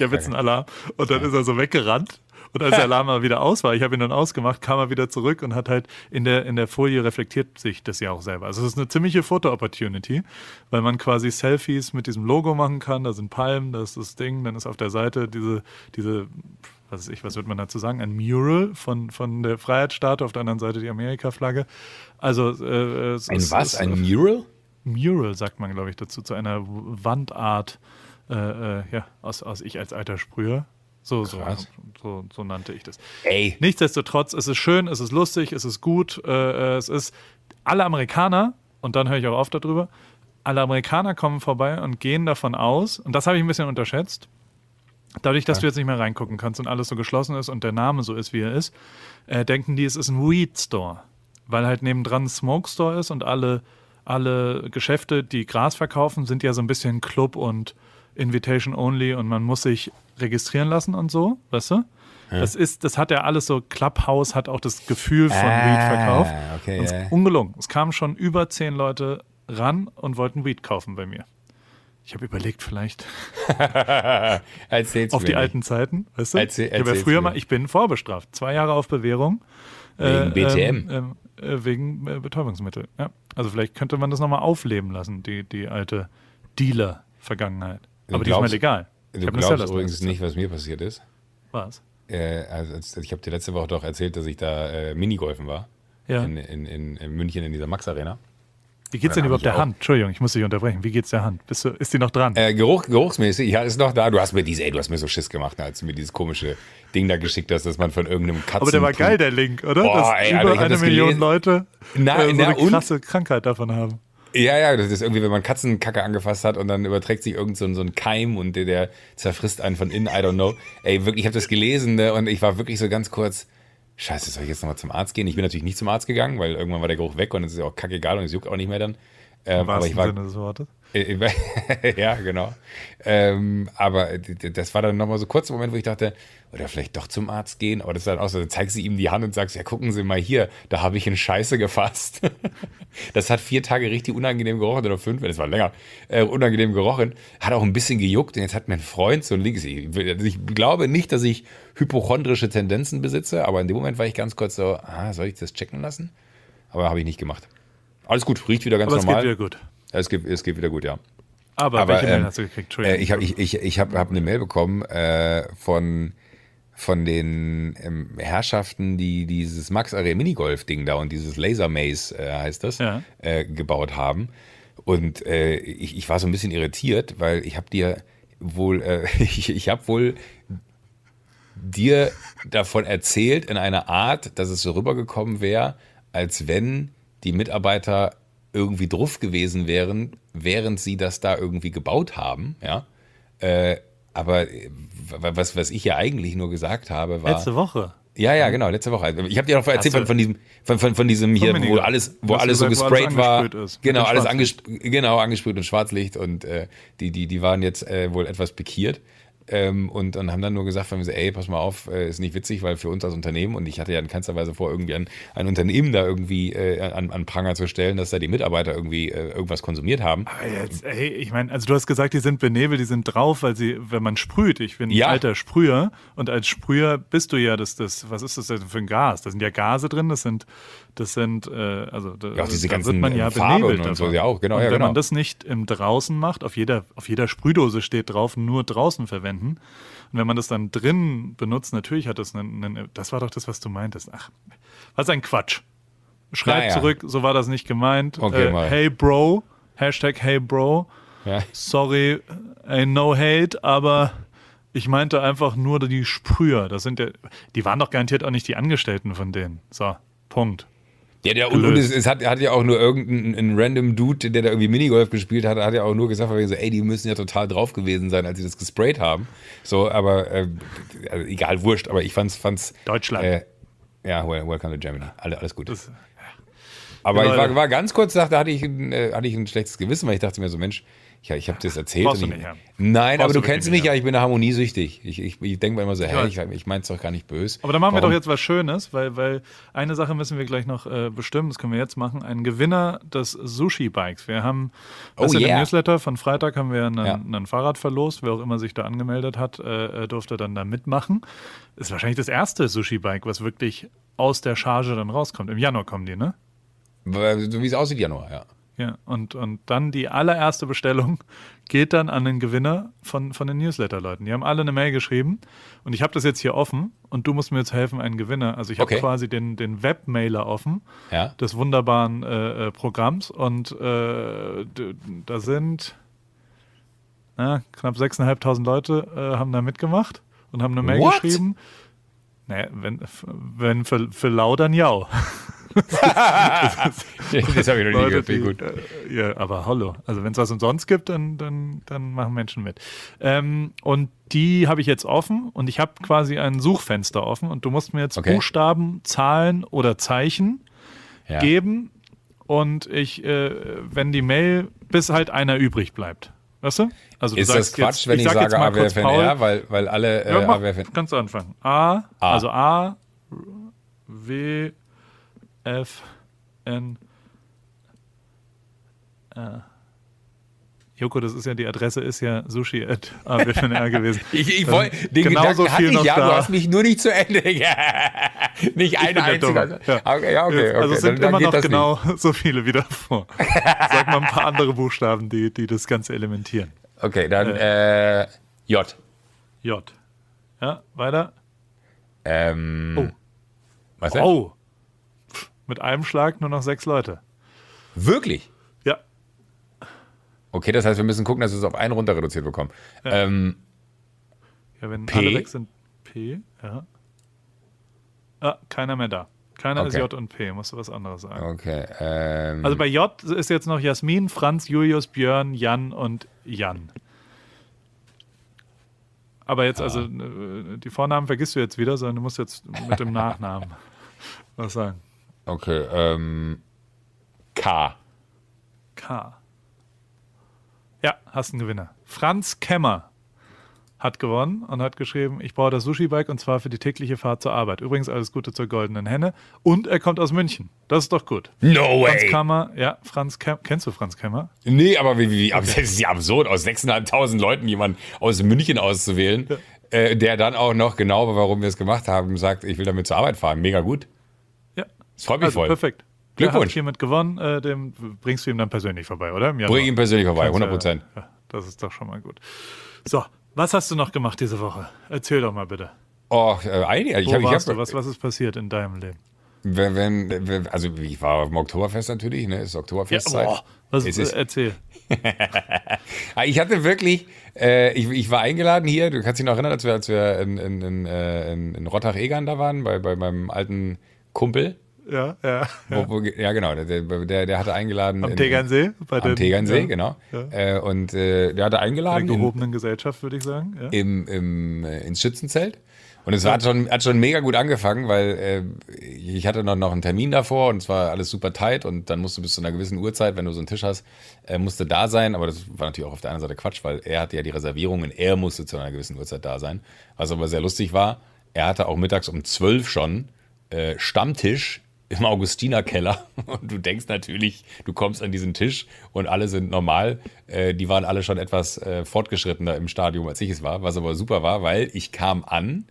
Der Witz ein Alarm. Und dann ja. ist er so weggerannt. Und als der Alarm mal wieder aus war, ich habe ihn dann ausgemacht, kam er wieder zurück und hat halt in der, in der Folie reflektiert sich das ja auch selber. Also es ist eine ziemliche Foto-Opportunity, weil man quasi Selfies mit diesem Logo machen kann. Da sind Palmen, da ist das Ding, dann ist auf der Seite diese, diese was weiß ich, was würde man dazu sagen, ein Mural von, von der Freiheitsstatue, auf der anderen Seite die Amerika-Flagge. Also, äh, es ein ist, was? Ist, ein Mural? Mural sagt man, glaube ich, dazu, zu einer Wandart. Äh, äh, ja, aus, aus ich als alter Sprüher. So, so, so, so nannte ich das. Ey. Nichtsdestotrotz, es ist schön, es ist lustig, es ist gut, äh, es ist, alle Amerikaner, und dann höre ich auch auf darüber, alle Amerikaner kommen vorbei und gehen davon aus, und das habe ich ein bisschen unterschätzt, dadurch, dass ja. du jetzt nicht mehr reingucken kannst und alles so geschlossen ist und der Name so ist, wie er ist, äh, denken die, es ist ein Weed-Store, weil halt nebendran ein Smoke-Store ist und alle, alle Geschäfte, die Gras verkaufen, sind ja so ein bisschen Club und Invitation only und man muss sich registrieren lassen und so, weißt du? Ja. Das ist, das hat ja alles so, Clubhouse hat auch das Gefühl von ah, Weed-Verkauf. Okay, und es, yeah. ungelungen. Es kamen schon über zehn Leute ran und wollten Weed kaufen bei mir. Ich habe überlegt, vielleicht auf die alten Zeiten, weißt du? Erzähl, ich, ja früher mal, ich bin vorbestraft, zwei Jahre auf Bewährung. Wegen äh, B T M? Ähm, äh, wegen äh, Betäubungsmittel, ja. Also vielleicht könnte man das nochmal aufleben lassen, die, die alte Dealer-Vergangenheit. Aber glaubst, die ist mal legal. Ich du glaubst übrigens nicht, was mir passiert ist. Was? Äh, also ich habe dir letzte Woche doch erzählt, dass ich da äh, Minigolfen war, ja. in, in, in, in München in dieser Max-Arena. Wie geht's denn überhaupt der Hand? Entschuldigung, ich muss dich unterbrechen. Wie geht's der Hand? Bist du, ist die noch dran? Äh, Geruch, geruchsmäßig, ja, ist noch da. Du hast mir diese, ey, du hast mir so Schiss gemacht, als du mir dieses komische Ding da geschickt hast, dass man von irgendeinem Katzen... Aber der war geil, der Link, oder? Boah, dass ey, über Alter, eine Million gelesen. Leute na, äh, so na, eine krasse und? Krankheit davon haben. Ja, ja, das ist irgendwie, wenn man Katzenkacke angefasst hat und dann überträgt sich irgend so ein, so ein Keim und der, der zerfrisst einen von innen, I don't know. Ey, wirklich, ich habe das gelesen, ne, und ich war wirklich so ganz kurz... Scheiße, soll ich jetzt nochmal zum Arzt gehen? Ich bin natürlich nicht zum Arzt gegangen, weil irgendwann war der Geruch weg und es ist auch kackegal und es juckt auch nicht mehr dann. Ähm, aber ich war im Sinne des Wortes. Ja, genau. Ähm, aber das war dann nochmal so kurz ein Moment, wo ich dachte, oder vielleicht doch zum Arzt gehen. Aber das ist dann auch so, dann zeigst du ihm die Hand und sagst, ja, gucken Sie mal hier, da habe ich in Scheiße gefasst. Das hat vier Tage richtig unangenehm gerochen, oder fünf, das war länger, äh, unangenehm gerochen. Hat auch ein bisschen gejuckt und jetzt hat mein Freund so ein Link. Ich glaube nicht, dass ich hypochondrische Tendenzen besitze, aber in dem Moment war ich ganz kurz so, ah, soll ich das checken lassen? Aber habe ich nicht gemacht. Alles gut, riecht wieder ganz aber normal. Es geht wieder gut. Es geht, es geht wieder gut, ja. Aber, aber welche ähm, Mail hast du gekriegt? Äh, ich habe ich, ich, ich hab, hab eine Mail bekommen äh, von, von den ähm, Herrschaften, die dieses Max-Arena-Minigolf-Ding da und dieses Laser-Maze, äh, heißt das, ja. äh, gebaut haben. Und äh, ich, ich war so ein bisschen irritiert, weil ich habe dir wohl, äh, ich, ich habe wohl dir davon erzählt in einer Art, dass es so rübergekommen wäre, als wenn die Mitarbeiter irgendwie drauf gewesen wären, während sie das da irgendwie gebaut haben, ja. Äh, aber was, was ich ja eigentlich nur gesagt habe, war... Letzte Woche. Ja, ja, genau, letzte Woche. Ich habe dir noch erzählt von, von diesem, von, von, von diesem hier, wo alles, wo alles gesagt, so gesprayt war. Genau, alles angesprüht, genau, angesprüht und Schwarzlicht und äh, die, die, die waren jetzt äh, wohl etwas pikiert. Ähm, und, und haben dann nur gesagt, wir so, ey, pass mal auf, äh, ist nicht witzig, weil für uns als Unternehmen, und ich hatte ja in keinster Weise vor, irgendwie ein, ein Unternehmen da irgendwie äh, an, an Pranger zu stellen, dass da die Mitarbeiter irgendwie äh, irgendwas konsumiert haben. Aber jetzt, ey, ich meine, also du hast gesagt, die sind benebelt, die sind drauf, weil sie, wenn man sprüht, ich bin ja ein alter Sprüher und als Sprüher bist du ja, das, das, was ist das denn für ein Gas? Da sind ja Gase drin, das sind, das sind, äh, also da, ja, auch diese ganzen wird man ja Farben benebelt. Und so, ja auch, genau, und ja, wenn genau. man das nicht im Draußen macht, auf jeder, auf jeder Sprühdose steht drauf, nur draußen verwendet. Und wenn man das dann drin benutzt, natürlich hat das einen, einen, das war doch das, was du meintest. Ach, was ein Quatsch. Schreib naja. zurück, so war das nicht gemeint. Okay, äh, hey Bro, Hashtag Hey Bro, ja. Sorry, ey, no hate, aber ich meinte einfach nur die Sprüher. Das sind ja, die waren doch garantiert auch nicht die Angestellten von denen. So, Punkt. Ja, der, und es, es hat, hat ja auch nur irgendein random Dude, der da irgendwie Minigolf gespielt hat, hat ja auch nur gesagt, so, ey, die müssen ja total drauf gewesen sein, als sie das gesprayt haben. So, aber äh, also egal, wurscht, aber ich fand's, fand's. Deutschland. Äh, ja, welcome to Germany. Alle, alles gut. Das, ja. Aber ja, ich war, war ganz kurz, da hatte ich, äh, hatte ich ein schlechtes Gewissen, weil ich dachte mir so, Mensch, ja, ich habe das erzählt. Und ich, nicht, ja. Nein, Brauchst aber du kennst mich ja, ich bin harmoniesüchtig. Ich, ich, ich denke mir immer so, hä, ich, ich meine es doch gar nicht böse. Aber dann machen Warum? wir doch jetzt was Schönes, weil, weil eine Sache müssen wir gleich noch äh, bestimmen, das können wir jetzt machen, einen Gewinner des Sushi-Bikes. Wir haben, das oh, ist yeah. in dem Newsletter von Freitag haben wir einen, ja. einen Fahrrad verlost, wer auch immer sich da angemeldet hat, äh, durfte dann da mitmachen. Ist wahrscheinlich das erste Sushi-Bike, was wirklich aus der Charge dann rauskommt. Im Januar kommen die, ne? So wie es aussieht, Januar, ja. Ja, und, und dann die allererste Bestellung geht dann an den Gewinner von, von den Newsletter-Leuten. Die haben alle eine Mail geschrieben und ich habe das jetzt hier offen und du musst mir jetzt helfen, einen Gewinner. Also ich habe okay. quasi den, den Webmailer offen, ja. des wunderbaren äh, Programms und äh, da sind na, knapp sechstausendfünfhundert Leute äh, haben da mitgemacht und haben eine Mail What? geschrieben. Naja, wenn, wenn für, für lau, dann jau. das ist, das habe ich noch nie gehört, finde ich gut. Ja, aber hallo. Also wenn es was umsonst gibt, dann, dann, dann machen Menschen mit. Ähm, und die habe ich jetzt offen und ich habe quasi ein Suchfenster offen und du musst mir jetzt okay. Buchstaben, Zahlen oder Zeichen ja. geben und ich, äh, wenn die Mail, bis halt einer übrig bleibt. Weißt du? Also du ist sagst das Quatsch, jetzt, wenn ich, ich sage A W F N R, weil, weil alle äh, ja, mach, A W F N R... Kannst du anfangen. A, A, also A, W... F, N, R. Joko, das ist ja, die Adresse ist ja sushi at A W F N R gewesen. ich ich wollte, den genauso Gedanken viel noch ja, da. Du hast mich nur nicht zu Ende. Nicht eine einzige. Ja. Okay, ja, okay, okay. Also es sind dann, immer dann noch genau nicht. So viele wieder vor. Sag mal ein paar andere Buchstaben, die, die das Ganze elementieren. Okay, dann äh, äh, J. J. Ja, weiter. Ähm, oh. Was denn? Oh. Pff, mit einem Schlag nur noch sechs Leute. Wirklich? Ja. Okay, das heißt, wir müssen gucken, dass wir es auf einen runter reduziert bekommen. Ja, ähm, ja wenn P. alle weg sind, P, ja. Ah, keiner mehr da. Keiner okay. ist J und P, musst du was anderes sagen. Okay. Ähm, also bei J ist jetzt noch Jasmin, Franz, Julius, Björn, Jan und Jan. Aber jetzt, also, die Vornamen vergisst du jetzt wieder, sondern du musst jetzt mit dem Nachnamen was sagen. Okay, ähm, K. K. Ja, hast einen Gewinner. Franz Kämmer hat gewonnen und hat geschrieben, ich brauche das Sushi-Bike und zwar für die tägliche Fahrt zur Arbeit. Übrigens alles Gute zur goldenen Henne. Und er kommt aus München. Das ist doch gut. No way! Franz Kämmer, ja, Franz Kämmer. Kennst du Franz Kämmer? Nee, aber wie, wie, okay. Das ist ja absurd, aus sechstausendfünfhundert Leuten jemanden aus München auszuwählen, ja. äh, der dann auch noch genau, warum wir es gemacht haben, sagt, ich will damit zur Arbeit fahren. Mega gut. Ja. Das freut mich also, voll. Perfekt. Glückwunsch. Hat hiermit gewonnen, äh, dem bringst du ihm dann persönlich vorbei, oder? Bring ihm persönlich vorbei, hundert Prozent. Ja, ja, das ist doch schon mal gut. So, was hast du noch gemacht diese Woche? Erzähl doch mal bitte. Oh, äh, einige. Ich Wo hab, warst ich hab, du? Was, was ist passiert in deinem Leben? Wenn, wenn, wenn, also ich war auf dem Oktoberfest natürlich, ne? Es ist Oktoberfestzeit. Ja, oh, was ist, ist erzähl. Ich hatte wirklich, äh, ich, ich war eingeladen hier, du kannst dich noch erinnern, als wir, als wir in, in, in, in, in Rottach-Egern da waren, bei, bei meinem alten Kumpel. Ja, ja, ja. Wo, ja, genau. Der, der, der hatte eingeladen. Am in, Tegernsee? Bei am den, Tegernsee, ja, genau. Ja. Und äh, der hatte eingeladen. In der gehobenen in, Gesellschaft, würde ich sagen. Ja. Im, im, äh, ins Schützenzelt. Und es ja. hat, schon, hat schon mega gut angefangen, weil äh, ich hatte noch, noch einen Termin davor und es war alles super tight und dann musst du bis zu einer gewissen Uhrzeit, wenn du so einen Tisch hast, äh, musste da sein. Aber das war natürlich auch auf der anderen Seite Quatsch, weil er hatte ja die Reservierung und er musste zu einer gewissen Uhrzeit da sein. Was aber sehr lustig war, er hatte auch mittags um zwölf schon äh, Stammtisch im Augustinerkeller und du denkst natürlich, du kommst an diesen Tisch und alle sind normal. Äh, die waren alle schon etwas äh, fortgeschrittener im Stadium, als ich es war, was aber super war, weil ich kam an,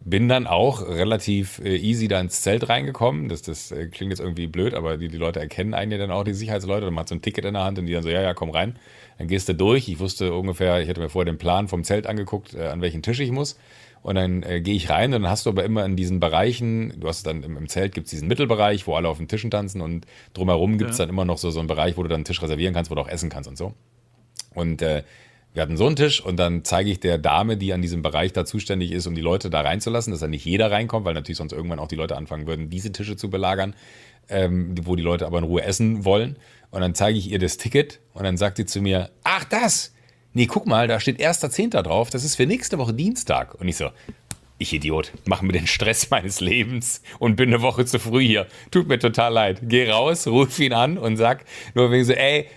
bin dann auch relativ äh, easy da ins Zelt reingekommen. Das, das äh, klingt jetzt irgendwie blöd, aber die, die Leute erkennen einen ja dann auch, die Sicherheitsleute. Man hat so ein Ticket in der Hand und die dann so, ja, ja, komm rein. Dann gehst du durch. Ich wusste ungefähr, ich hatte mir vorher den Plan vom Zelt angeguckt, äh, an welchen Tisch ich muss. Und dann äh, gehe ich rein und dann hast du aber immer in diesen Bereichen, du hast dann im, im Zelt gibt es diesen Mittelbereich, wo alle auf den Tischen tanzen und drumherum gibt es ja. dann immer noch so, so einen Bereich, wo du dann einen Tisch reservieren kannst, wo du auch essen kannst und so. Und äh, wir hatten so einen Tisch und dann zeige ich der Dame, die an diesem Bereich da zuständig ist, um die Leute da reinzulassen, dass da nicht jeder reinkommt, weil natürlich sonst irgendwann auch die Leute anfangen würden, diese Tische zu belagern, ähm, wo die Leute aber in Ruhe essen wollen. Und dann zeige ich ihr das Ticket und dann sagt sie zu mir, ach das! Nee, guck mal, da steht erster Zehnter drauf, das ist für nächste Woche Dienstag. Und ich so, ich Idiot, mach mir den Stress meines Lebens und bin eine Woche zu früh hier. Tut mir total leid. Geh raus, ruf ihn an und sag nur wegen so, ey,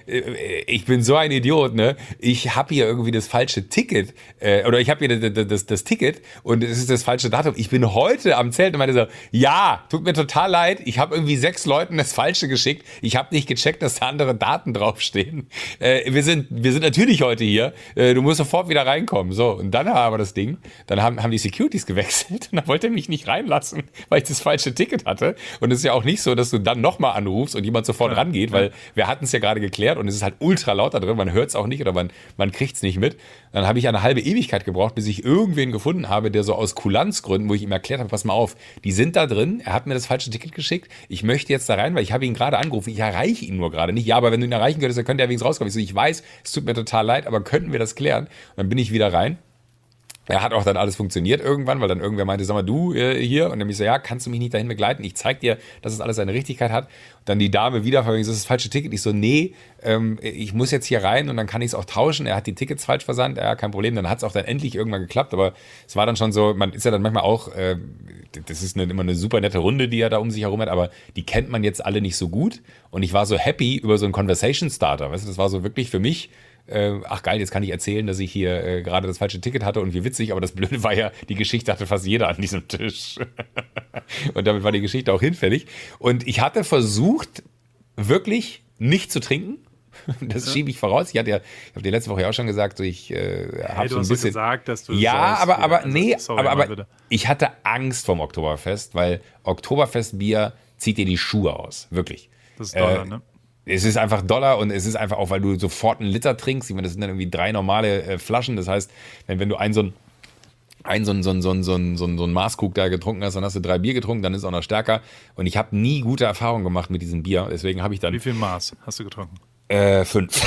ich bin so ein Idiot, ne? Ich habe hier irgendwie das falsche Ticket äh, oder ich habe hier das, das, das Ticket und es ist das falsche Datum. Ich bin heute am Zelt und meinte so, ja, tut mir total leid. Ich habe irgendwie sechs Leuten das Falsche geschickt. Ich habe nicht gecheckt, dass da andere Daten draufstehen. Äh, wir, sind, wir sind natürlich heute hier. Äh, du musst sofort wieder reinkommen. So, und dann haben wir das Ding. Dann haben, haben die Securities gewählt. Und dann wollte er mich nicht reinlassen, weil ich das falsche Ticket hatte. Und es ist ja auch nicht so, dass du dann nochmal anrufst und jemand sofort ja, rangeht, ja. weil wir hatten es ja gerade geklärt und es ist halt ultra laut da drin. Man hört es auch nicht oder man, man kriegt es nicht mit. Dann habe ich eine halbe Ewigkeit gebraucht, bis ich irgendwen gefunden habe, der so aus Kulanzgründen, wo ich ihm erklärt habe, pass mal auf, die sind da drin, er hat mir das falsche Ticket geschickt, ich möchte jetzt da rein, weil ich habe ihn gerade angerufen, ich erreiche ihn nur gerade nicht. Ja, aber wenn du ihn erreichen könntest, dann könnte er wenigstens rauskommen. Ich so, ich weiß, es tut mir total leid, aber könnten wir das klären? Und dann bin ich wieder rein. Er hat auch dann alles funktioniert irgendwann, weil dann irgendwer meinte, sag mal, du äh, hier. Und dann bin ich so, ja, kannst du mich nicht dahin begleiten? Ich zeig dir, dass es alles seine Richtigkeit hat. Und dann die Dame wieder, das ist das falsche Ticket. Ich so, nee, ähm, ich muss jetzt hier rein und dann kann ich es auch tauschen. Er hat die Tickets falsch versandt, ja, kein Problem. Dann hat es auch dann endlich irgendwann geklappt. Aber es war dann schon so, man ist ja dann manchmal auch, äh, das ist eine, immer eine super nette Runde, die er da um sich herum hat, aber die kennt man jetzt alle nicht so gut. Und ich war so happy über so einen Conversation Starter. Weißt du, das war so wirklich für mich, ach geil, jetzt kann ich erzählen, dass ich hier äh, gerade das falsche Ticket hatte und wie witzig, aber das Blöde war ja, die Geschichte hatte fast jeder an diesem Tisch. Und damit war die Geschichte auch hinfällig. Und ich hatte versucht, wirklich nicht zu trinken. Das ja. schiebe ich voraus. Ich hatte ja, ich habe dir letzte Woche ja auch schon gesagt, so ich äh, habe hey, so ein bisschen gesagt, dass du ja, das aber aber nee, also, sorry, aber aber bitte. Ich hatte Angst vorm Oktoberfest, weil Oktoberfestbier zieht dir die Schuhe aus, wirklich. Das ist Dollar, äh, ne? Es ist einfach Dollar und es ist einfach auch, weil du sofort einen Liter trinkst. Ich meine, das sind dann irgendwie drei normale äh, Flaschen. Das heißt, wenn, wenn du einen so ein Ein so ein, so ein, so ein, so ein, so ein Maßkrug da getrunken hast, dann hast du drei Bier getrunken, dann ist es auch noch stärker. Und ich habe nie gute Erfahrungen gemacht mit diesem Bier. Deswegen habe ich dann. Wie viel Maß hast du getrunken? Äh, fünf.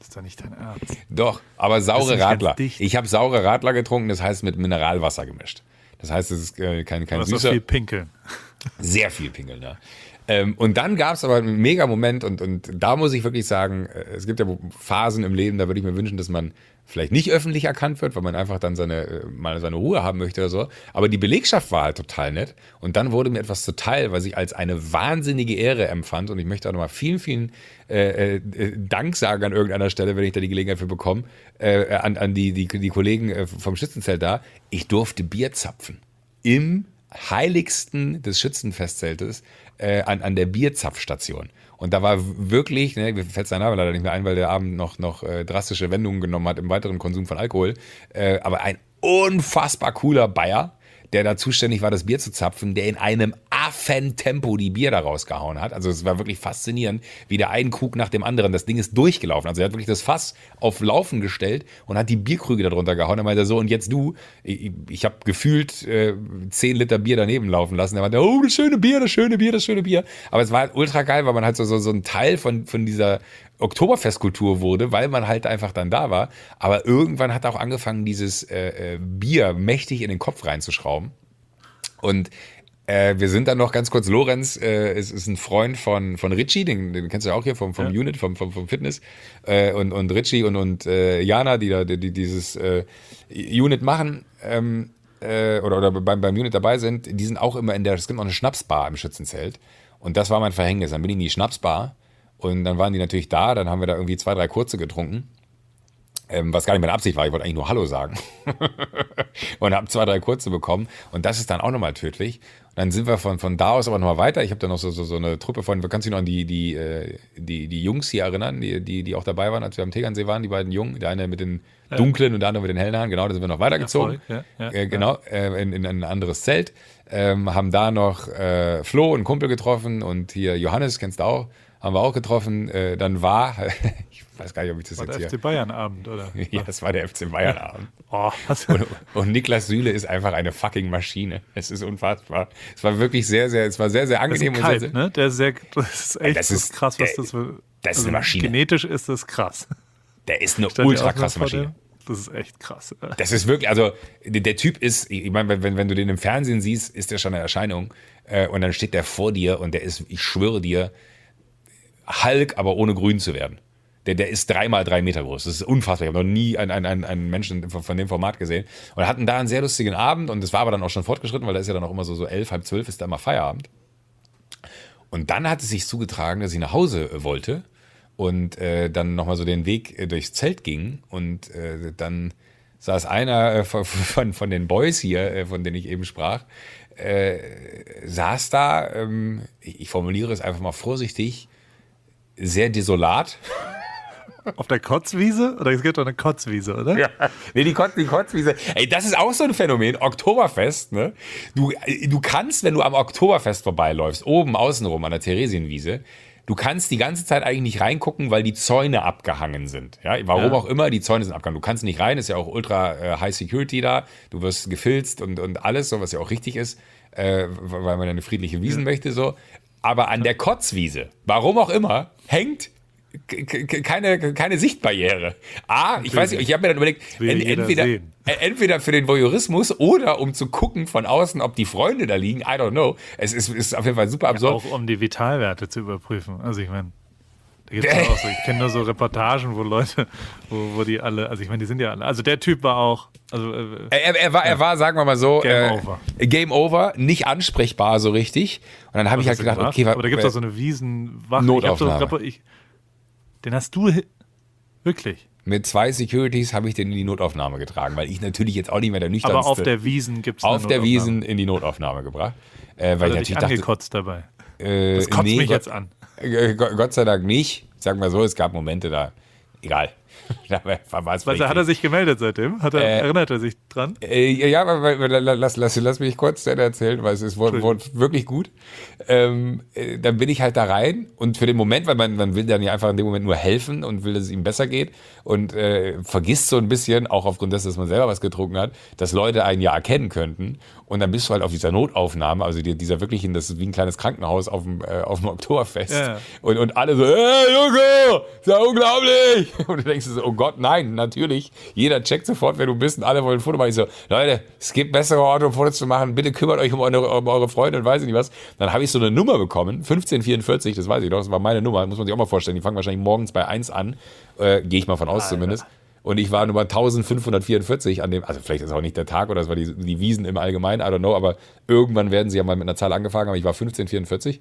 Das ist doch nicht dein Ernst. Doch, aber saure Radler. Ich habe saure Radler getrunken, das heißt mit Mineralwasser gemischt. Das heißt, es ist äh, kein, kein süßer. Sehr viel Pinkeln. Sehr viel Pinkeln, ja. Ähm, und dann gab es aber einen mega Moment und, und da muss ich wirklich sagen, es gibt ja Phasen im Leben, da würde ich mir wünschen, dass man vielleicht nicht öffentlich erkannt wird, weil man einfach dann seine, mal seine Ruhe haben möchte oder so. Aber die Belegschaft war halt total nett und dann wurde mir etwas zuteil, was ich als eine wahnsinnige Ehre empfand und ich möchte auch nochmal vielen, vielen äh, äh, Dank sagen an irgendeiner Stelle, wenn ich da die Gelegenheit für bekomme, äh, an, an die, die, die Kollegen vom Schützenzelt da. Ich durfte Bier zapfen im Heiligsten des Schützenfestzeltes äh, an, an der Bierzapfstation. Und da war wirklich, ne, mir fällt sein Name leider nicht mehr ein, weil der Abend noch, noch äh, drastische Wendungen genommen hat im weiteren Konsum von Alkohol, äh, aber ein unfassbar cooler Bayer, der da zuständig war, das Bier zu zapfen, der in einem Affentempo die Bier da rausgehauen hat. Also es war wirklich faszinierend, wie der einen Krug nach dem anderen, das Ding ist durchgelaufen. Also er hat wirklich das Fass auf Laufen gestellt und hat die Bierkrüge darunter gehauen. Er meinte so, und jetzt du, ich, ich habe gefühlt äh, zehn Liter Bier daneben laufen lassen. Er meinte, oh, das schöne Bier, das schöne Bier, das schöne Bier. Aber es war halt ultra geil, weil man halt so, so, so ein Teil von, von dieser Oktoberfestkultur wurde, weil man halt einfach dann da war. Aber irgendwann hat auch angefangen, dieses äh, Bier mächtig in den Kopf reinzuschrauben. Und äh, wir sind dann noch ganz kurz, Lorenz äh, ist, ist ein Freund von, von Richie, den, den kennst du ja auch hier vom, vom ja. Unit, vom, vom, vom Fitness. Äh, und, und Richie und, und äh, Jana, die da die, die dieses äh, Unit machen, ähm, äh, oder, oder beim, beim Unit dabei sind, die sind auch immer in der, es gibt noch eine Schnapsbar im Schützenzelt. Und das war mein Verhängnis. Dann bin ich in die Schnapsbar. Und dann waren die natürlich da, dann haben wir da irgendwie zwei, drei kurze getrunken, ähm, was gar nicht meine Absicht war, ich wollte eigentlich nur Hallo sagen und habe zwei, drei kurze bekommen und das ist dann auch nochmal tödlich. Und dann sind wir von, von da aus aber nochmal weiter, ich habe da noch so, so, so eine Truppe von, kannst du dich noch an die, die, die, die Jungs hier erinnern, die, die, die auch dabei waren, als wir am Tegernsee waren, die beiden Jungen, der eine mit den dunklen und der andere mit den hellen Haaren, genau, da sind wir noch weitergezogen, ja, voll, ja, ja, äh, genau, äh, in, in ein anderes Zelt, ähm, haben da noch äh, Flo, einen Kumpel getroffen und hier Johannes, kennst du auch, haben wir auch getroffen, dann war, ich weiß gar nicht, ob ich das war jetzt der hier... F C Bayern-Abend, oder? Ja, das war der F C Bayern-Abend. Oh, und, und Niklas Süle ist einfach eine fucking Maschine. Es ist unfassbar. Es war wirklich sehr, sehr, es war sehr, sehr angenehm. Das ist kalt, und sehr, ne? Der ist sehr, das ist echt das ist, krass, was der, das für... Das ist also eine Maschine. Genetisch ist das krass. Der ist eine ultra krasse Maschine. Das ist echt krass. Das ist wirklich, also der Typ ist, ich meine, wenn, wenn du den im Fernsehen siehst, ist der schon eine Erscheinung. Und dann steht der vor dir und der ist, ich schwöre dir, Hulk, aber ohne grün zu werden. Der, der ist dreimal drei Meter groß. Das ist unfassbar. Ich habe noch nie einen, einen, einen Menschen von dem Format gesehen. Und hatten da einen sehr lustigen Abend. Und das war aber dann auch schon fortgeschritten, weil da ist ja dann auch immer so, so elf, halb zwölf ist da immer Feierabend. Und dann hat es sich zugetragen, dass ich nach Hause wollte und äh, dann nochmal so den Weg äh, durchs Zelt ging. Und äh, dann saß einer äh, von, von, von den Boys hier, äh, von denen ich eben sprach, äh, saß da, ähm, ich, ich formuliere es einfach mal vorsichtig, sehr desolat. Auf der Kotzwiese? Oder es gibt doch eine Kotzwiese, oder? Ja. Nee, die, Kotz, die Kotzwiese. Ey, das ist auch so ein Phänomen. Oktoberfest, ne? Du, du kannst, wenn du am Oktoberfest vorbeiläufst, oben außenrum an der Theresienwiese, du kannst die ganze Zeit eigentlich nicht reingucken, weil die Zäune abgehangen sind. Ja, warum ja. auch immer, die Zäune sind abgehangen. Du kannst nicht rein, ist ja auch ultra äh, High Security da. Du wirst gefilzt und, und alles, so was ja auch richtig ist, äh, weil man eine friedliche Wiesen ja. möchte, so. Aber an der Kotzwiese, warum auch immer, hängt keine, keine Sichtbarriere. Ah, ich weiß nicht, ich habe mir dann überlegt, entweder, entweder für den Voyeurismus oder um zu gucken von außen, ob die Freunde da liegen, I don't know. Es ist, ist auf jeden Fall super absurd. Ja, auch um die Vitalwerte zu überprüfen. Also ich meine, da gibt's ja auch so, ich kenne nur so Reportagen, wo Leute, wo, wo die alle, also ich meine, die sind ja alle, also der Typ war auch, also äh, er, er, war, ja. er war, sagen wir mal so, Game äh, Over, Game Over, nicht ansprechbar so richtig. Und dann habe ich halt gedacht, okay, was, aber da gibt es doch so eine Wiesenwache. Notaufnahme. Ich hab so, ich, den hast du wirklich. Mit zwei Securities habe ich den in die Notaufnahme getragen, weil ich natürlich jetzt auch nicht mehr der Nüchternste. Aber auf der Wiesen gibt's eine auf Notaufnahme. Auf der Wiesen in die Notaufnahme gebracht, äh, weil ich natürlich dachte, angekotzt dabei. Äh, das kotzt nee, mich Gott, jetzt an. Gott sei Dank nicht. Sagen wir so, es gab Momente da, egal. Was hat er sich gemeldet seitdem? Hat er, äh, erinnert er sich dran? Äh, ja, aber lass, lass, lass mich kurz dann erzählen, weil es ist wurde, wurde wirklich gut. Ähm, äh, dann bin ich halt da rein und für den Moment, weil man, man will dann ja einfach in dem Moment nur helfen und will, dass es ihm besser geht und äh, vergisst so ein bisschen, auch aufgrund dessen, dass man selber was getrunken hat, dass Leute einen ja erkennen könnten. Und dann bist du halt auf dieser Notaufnahme, also die, dieser wirklichen, das ist wie ein kleines Krankenhaus auf dem, äh, auf dem Oktoberfest. Ja. Und, und alle so, hey Joko, ist ja unglaublich! Und du denkst so, oh Gott, nein, natürlich. Jeder checkt sofort, wer du bist und alle wollen ein Foto machen. Ich so, Leute, es gibt bessere Orte, um Fotos zu machen. Bitte kümmert euch um eure, um eure Freunde und weiß ich nicht was. Dann habe ich so eine Nummer bekommen, fünfzehn vierundvierzig, das weiß ich doch, das war meine Nummer. Muss man sich auch mal vorstellen, die fangen wahrscheinlich morgens bei eins an. Äh, Gehe ich mal von aus Alter. Zumindest. Und ich war Nummer eintausendfünfhundertvierundvierzig an dem, also vielleicht ist auch nicht der Tag oder es war die, die Wiesen im Allgemeinen, I don't know, aber irgendwann werden sie ja mal mit einer Zahl angefangen, aber ich war fünfzehnhundertvierundvierzig.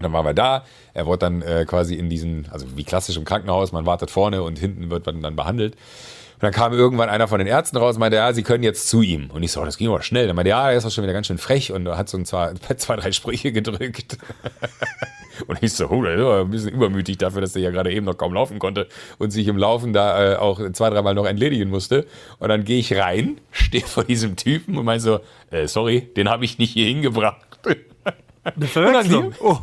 Dann waren wir da, er wurde dann äh, quasi in diesen, also wie klassisch im Krankenhaus, man wartet vorne und hinten wird man dann behandelt. Und dann kam irgendwann einer von den Ärzten raus und meinte, ja, sie können jetzt zu ihm. Und ich so, das ging aber schnell. Dann meinte, ja, er ist auch schon wieder ganz schön frech und hat so ein, zwei, zwei, drei Sprüche gedrückt. Und ich so, oh, der ist aber ein bisschen übermütig dafür, dass der ja gerade eben noch kaum laufen konnte und sich im Laufen da äh, auch zwei, dreimal noch entledigen musste. Und dann gehe ich rein, stehe vor diesem Typen und meine so, äh, sorry, den habe ich nicht hier hingebracht. Eine Verwechslung. Und dann, oh.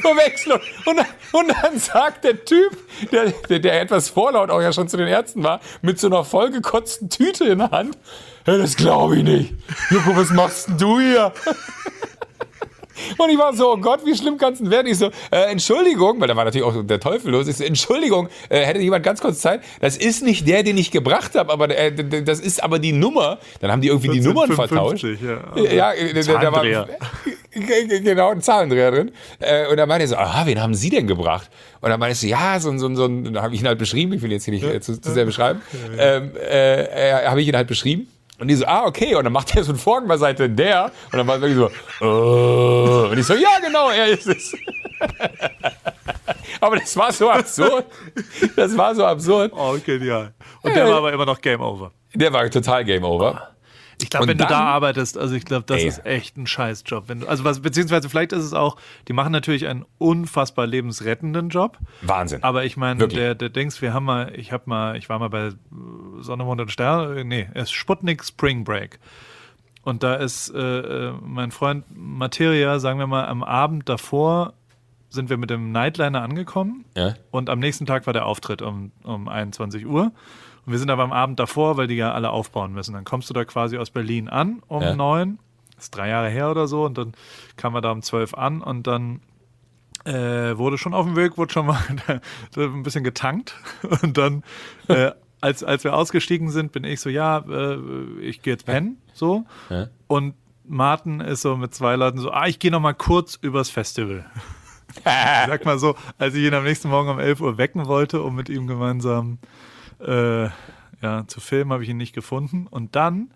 Verwechslung. Und dann, und dann sagt der Typ, der, der, der etwas vorlaut auch ja schon zu den Ärzten war, mit so einer vollgekotzten Tüte in der Hand, hey, das glaube ich nicht. Joko, was machst denn du hier? Und ich war so, oh Gott, wie schlimm kann es denn werden? Ich so, äh, Entschuldigung, weil da war natürlich auch der Teufel los. Ich so, Entschuldigung, äh, hätte jemand ganz kurz Zeit? Das ist nicht der, den ich gebracht habe, aber äh, das ist aber die Nummer. Dann haben die irgendwie die Nummern vertauscht. Ja, ja, äh, da, da war genau ein Zahlendreher drin. Äh, und dann meinte ich so, aha, wen haben Sie denn gebracht? Und dann meinte ich so, ja, so ein, so ein, so ein, da habe ich ihn halt beschrieben. Ich will jetzt hier nicht äh, zu, zu sehr beschreiben. Ähm, äh, äh, habe ich ihn halt beschrieben. Und die so, ah, okay. Und dann macht er so einen Vorgang beiseite, der. Und dann war es wirklich so, oh. Und ich so, ja, genau, er ist es. Aber das war so absurd. Das war so absurd. Oh, genial. Und der äh, war aber immer noch Game Over. Der war total Game Over. Ich glaube, wenn dann, du da arbeitest, also ich glaube, das ey. ist echt ein Scheißjob. Wenn du, also was, beziehungsweise vielleicht ist es auch, die machen natürlich einen unfassbar lebensrettenden Job. Wahnsinn. Aber ich meine, der, der Dings, wir haben mal, ich habe mal, ich war mal bei Sonne, Mond und Stern, nee, es ist Sputnik Spring Break. Und da ist äh, mein Freund Materia, sagen wir mal, am Abend davor sind wir mit dem Nightliner angekommen. Ja. Und am nächsten Tag war der Auftritt um, um einundzwanzig Uhr. Und wir sind aber am Abend davor, weil die ja alle aufbauen müssen. Dann kommst du da quasi aus Berlin an um ja. neun, ist drei Jahre her oder so. Und dann kam man da um zwölf an und dann äh, wurde schon auf dem Weg, wurde schon mal ein bisschen getankt. Und dann, äh, als, als wir ausgestiegen sind, bin ich so, ja, äh, ich gehe jetzt pennen, so. Ja. Und Martin ist so mit zwei Leuten so, ah, ich gehe noch mal kurz übers Festival. Ich sag mal so, als ich ihn am nächsten Morgen um elf Uhr wecken wollte, um mit ihm gemeinsam... Äh, ja, zu filmen, habe ich ihn nicht gefunden. Und dann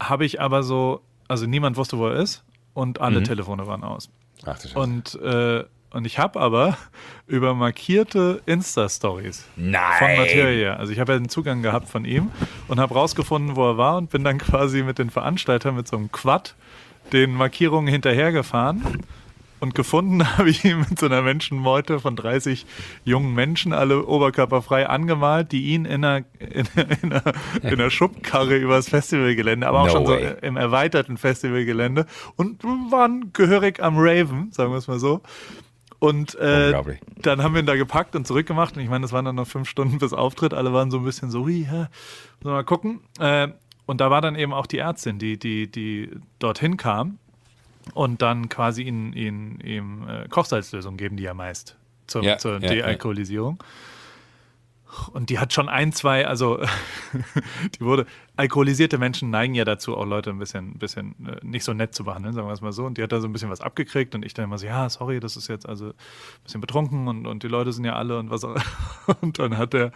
habe ich aber so, also niemand wusste, wo er ist und alle mhm. Telefone waren aus. Ach, du Scheiße. Und, äh, und ich habe aber über markierte Insta-Stories von Materia, also ich habe ja den Zugang gehabt von ihm und habe rausgefunden, wo er war und bin dann quasi mit den Veranstaltern mit so einem Quad den Markierungen hinterhergefahren. Und gefunden habe ich ihn mit so einer Menschenmeute von dreißig jungen Menschen, alle oberkörperfrei angemalt, die ihn in einer, in einer, in einer Schubkarre übers Festivalgelände, aber auch no schon so way. im erweiterten Festivalgelände und waren gehörig am Raven, sagen wir es mal so. Und äh, dann haben wir ihn da gepackt und zurückgemacht. Und ich meine, das waren dann noch fünf Stunden bis Auftritt. Alle waren so ein bisschen so, wie, hä? Mal gucken. Äh, und da war dann eben auch die Ärztin, die, die, die dorthin kam. Und dann quasi ihnen, ihnen, ihnen äh, Kochsalzlösung geben, die ja meist zum, ja, zur ja, Dealkoholisierung. Ja. Und die hat schon ein, zwei, also die wurde, alkoholisierte Menschen neigen ja dazu, auch Leute ein bisschen, ein bisschen äh, nicht so nett zu behandeln, sagen wir es mal so. Und die hat da so ein bisschen was abgekriegt und ich dann immer so, ja, sorry, das ist jetzt also ein bisschen betrunken und, und die Leute sind ja alle und was auch. Und dann hat der,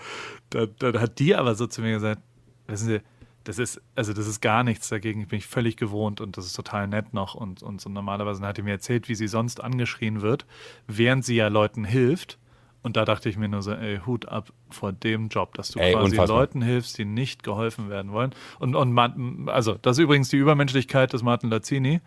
da, da hat die aber so zu mir gesagt, wissen Sie, das ist, also das ist gar nichts dagegen, ich bin völlig gewohnt und das ist total nett noch und, und so normalerweise dann hat er mir erzählt, wie sie sonst angeschrien wird, während sie ja Leuten hilft und da dachte ich mir nur so, ey, Hut ab vor dem Job, dass du ey, quasi unfassbar. Leuten hilfst, die nicht geholfen werden wollen und, und man, also das ist übrigens die Übermenschlichkeit des Martin Lazzini,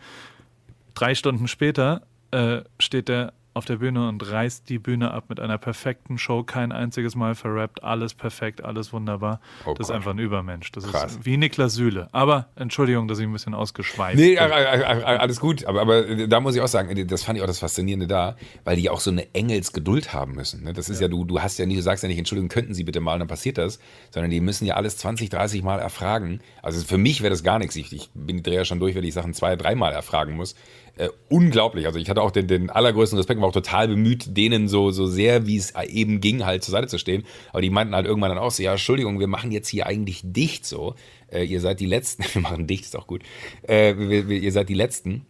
drei Stunden später äh, steht er auf der Bühne und reißt die Bühne ab mit einer perfekten Show, kein einziges Mal verrappt, alles perfekt, alles wunderbar. Oh das Gott. Ist einfach ein Übermensch. Das Krass. Ist wie Niklas Süle. Aber Entschuldigung, dass ich ein bisschen ausgeschweift nee, bin. Alles gut, aber, aber da muss ich auch sagen, das fand ich auch das Faszinierende da, weil die auch so eine Engelsgeduld haben müssen. Das ist ja, ja du, du hast ja nicht, du sagst ja nicht, Entschuldigung, könnten Sie bitte mal, dann passiert das, sondern die müssen ja alles zwanzig, dreißig Mal erfragen. Also für mich wäre das gar nichts. Ich, ich bin die Dreher schon durch, wenn ich Sachen zwei, dreimal erfragen muss. Äh, unglaublich. Also ich hatte auch den, den allergrößten Respekt, war auch total bemüht, denen so, so sehr, wie es eben ging, halt zur Seite zu stehen. Aber die meinten halt irgendwann dann auch so, ja, Entschuldigung, wir machen jetzt hier eigentlich dicht so. Äh, ihr seid die Letzten. Wir machen dicht, ist auch gut. Äh, wir, wir, ihr seid die Letzten.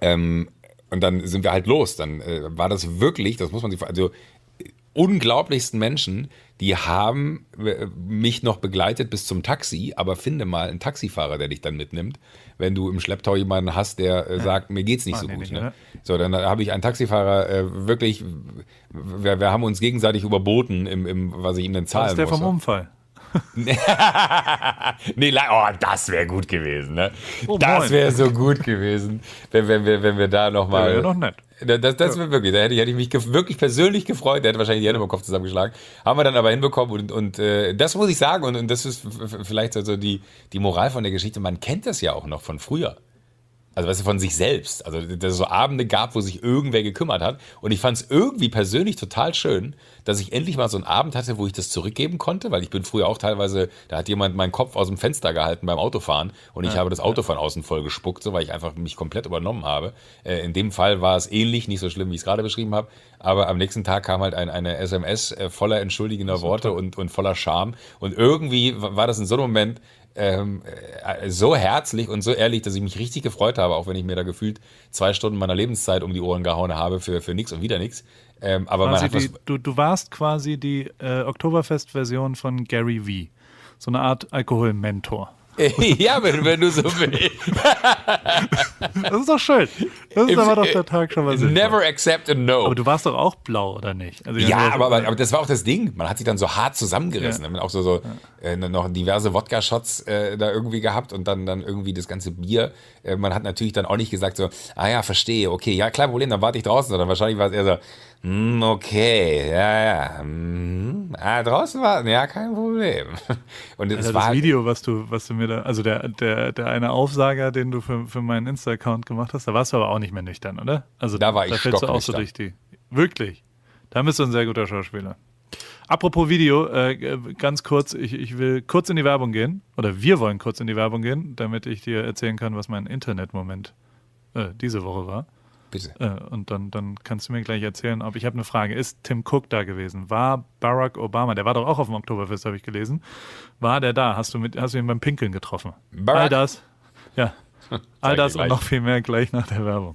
Ähm, und dann sind wir halt los. Dann äh, war das wirklich, das muss man sich also unglaublichsten Menschen, die haben mich noch begleitet bis zum Taxi, aber finde mal einen Taxifahrer, der dich dann mitnimmt, wenn du im Schlepptau jemanden hast, der äh, sagt, mir geht's nicht Ach, so nee, gut. Ne? So, dann habe ich einen Taxifahrer äh, wirklich, wir, wir haben uns gegenseitig überboten, im, im, was ich ihm dann zahlen musste. Das ist der vom Unfall. nee, oh, das wäre gut gewesen, ne? Oh, das wäre so gut gewesen, wenn, wenn, wenn, wenn wir da nochmal... Ja, noch nett. Das, das ja. wirklich, da hätte ich, hätte ich mich wirklich persönlich gefreut, der hätte wahrscheinlich die Hände im Kopf zusammengeschlagen. Haben wir dann aber hinbekommen und, und äh, das muss ich sagen und, und das ist vielleicht also die, die Moral von der Geschichte, man kennt das ja auch noch von früher. Also weißt du, von sich selbst. Also dass es so Abende gab, wo sich irgendwer gekümmert hat. Und ich fand es irgendwie persönlich total schön, dass ich endlich mal so einen Abend hatte, wo ich das zurückgeben konnte. Weil ich bin früher auch teilweise, da hat jemand meinen Kopf aus dem Fenster gehalten beim Autofahren. Und ich ja, habe das Auto ja. von außen voll gespuckt, so, weil ich einfach mich komplett übernommen habe. Äh, in dem Fall war es ähnlich, nicht so schlimm, wie ich es gerade beschrieben habe. Aber am nächsten Tag kam halt ein, eine S M S äh, voller entschuldigender Worte und, und voller Scham. Und irgendwie war das in so einem Moment... Ähm, äh, so herzlich und so ehrlich, dass ich mich richtig gefreut habe, auch wenn ich mir da gefühlt zwei Stunden meiner Lebenszeit um die Ohren gehauen habe für, für nichts und wieder nichts. Ähm, aber man hat die, was du, du warst quasi die äh, Oktoberfest-Version von Gary Vee, so eine Art Alkoholmentor. ja, wenn, wenn du so willst. das ist doch schön. Das ist aber doch der Tag schon mal sinnvoll. Never accept a no. Aber du warst doch auch blau, oder nicht? Also, ja, aber, aber das war auch das Ding. Man hat sich dann so hart zusammengerissen. Ja. Man hat auch so, so ja. äh, noch diverse Wodka-Shots äh, da irgendwie gehabt und dann, dann irgendwie das ganze Bier. Äh, man hat natürlich dann auch nicht gesagt so, ah ja, verstehe, okay, ja, klar, Problem, dann warte ich draußen. Sondern wahrscheinlich war es eher so, mm, okay, ja, ja. Mm, ah, draußen warten, ja, kein Problem. Und also das war Video, was du, was du mir da, also der, der, der eine Aufsager, den du für, für meinen Insta-Account gemacht hast, da warst du aber auch nicht mehr nüchtern, oder? Also da war ich stocknüchtern. Da fällst du auch so durch die. Wirklich. Da bist du ein sehr guter Schauspieler. Apropos Video, äh, ganz kurz, ich, ich will kurz in die Werbung gehen, oder wir wollen kurz in die Werbung gehen, damit ich dir erzählen kann, was mein Internet-Moment äh, diese Woche war. Bitte. Äh, und dann, dann kannst du mir gleich erzählen, ob ich habe eine Frage. Ist Tim Cook da gewesen? War Barack Obama, der war doch auch auf dem Oktoberfest, habe ich gelesen. War der da? Hast du, mit, hast du ihn beim Pinkeln getroffen? Barack. All das, ja, all das und noch viel mehr gleich nach der Werbung.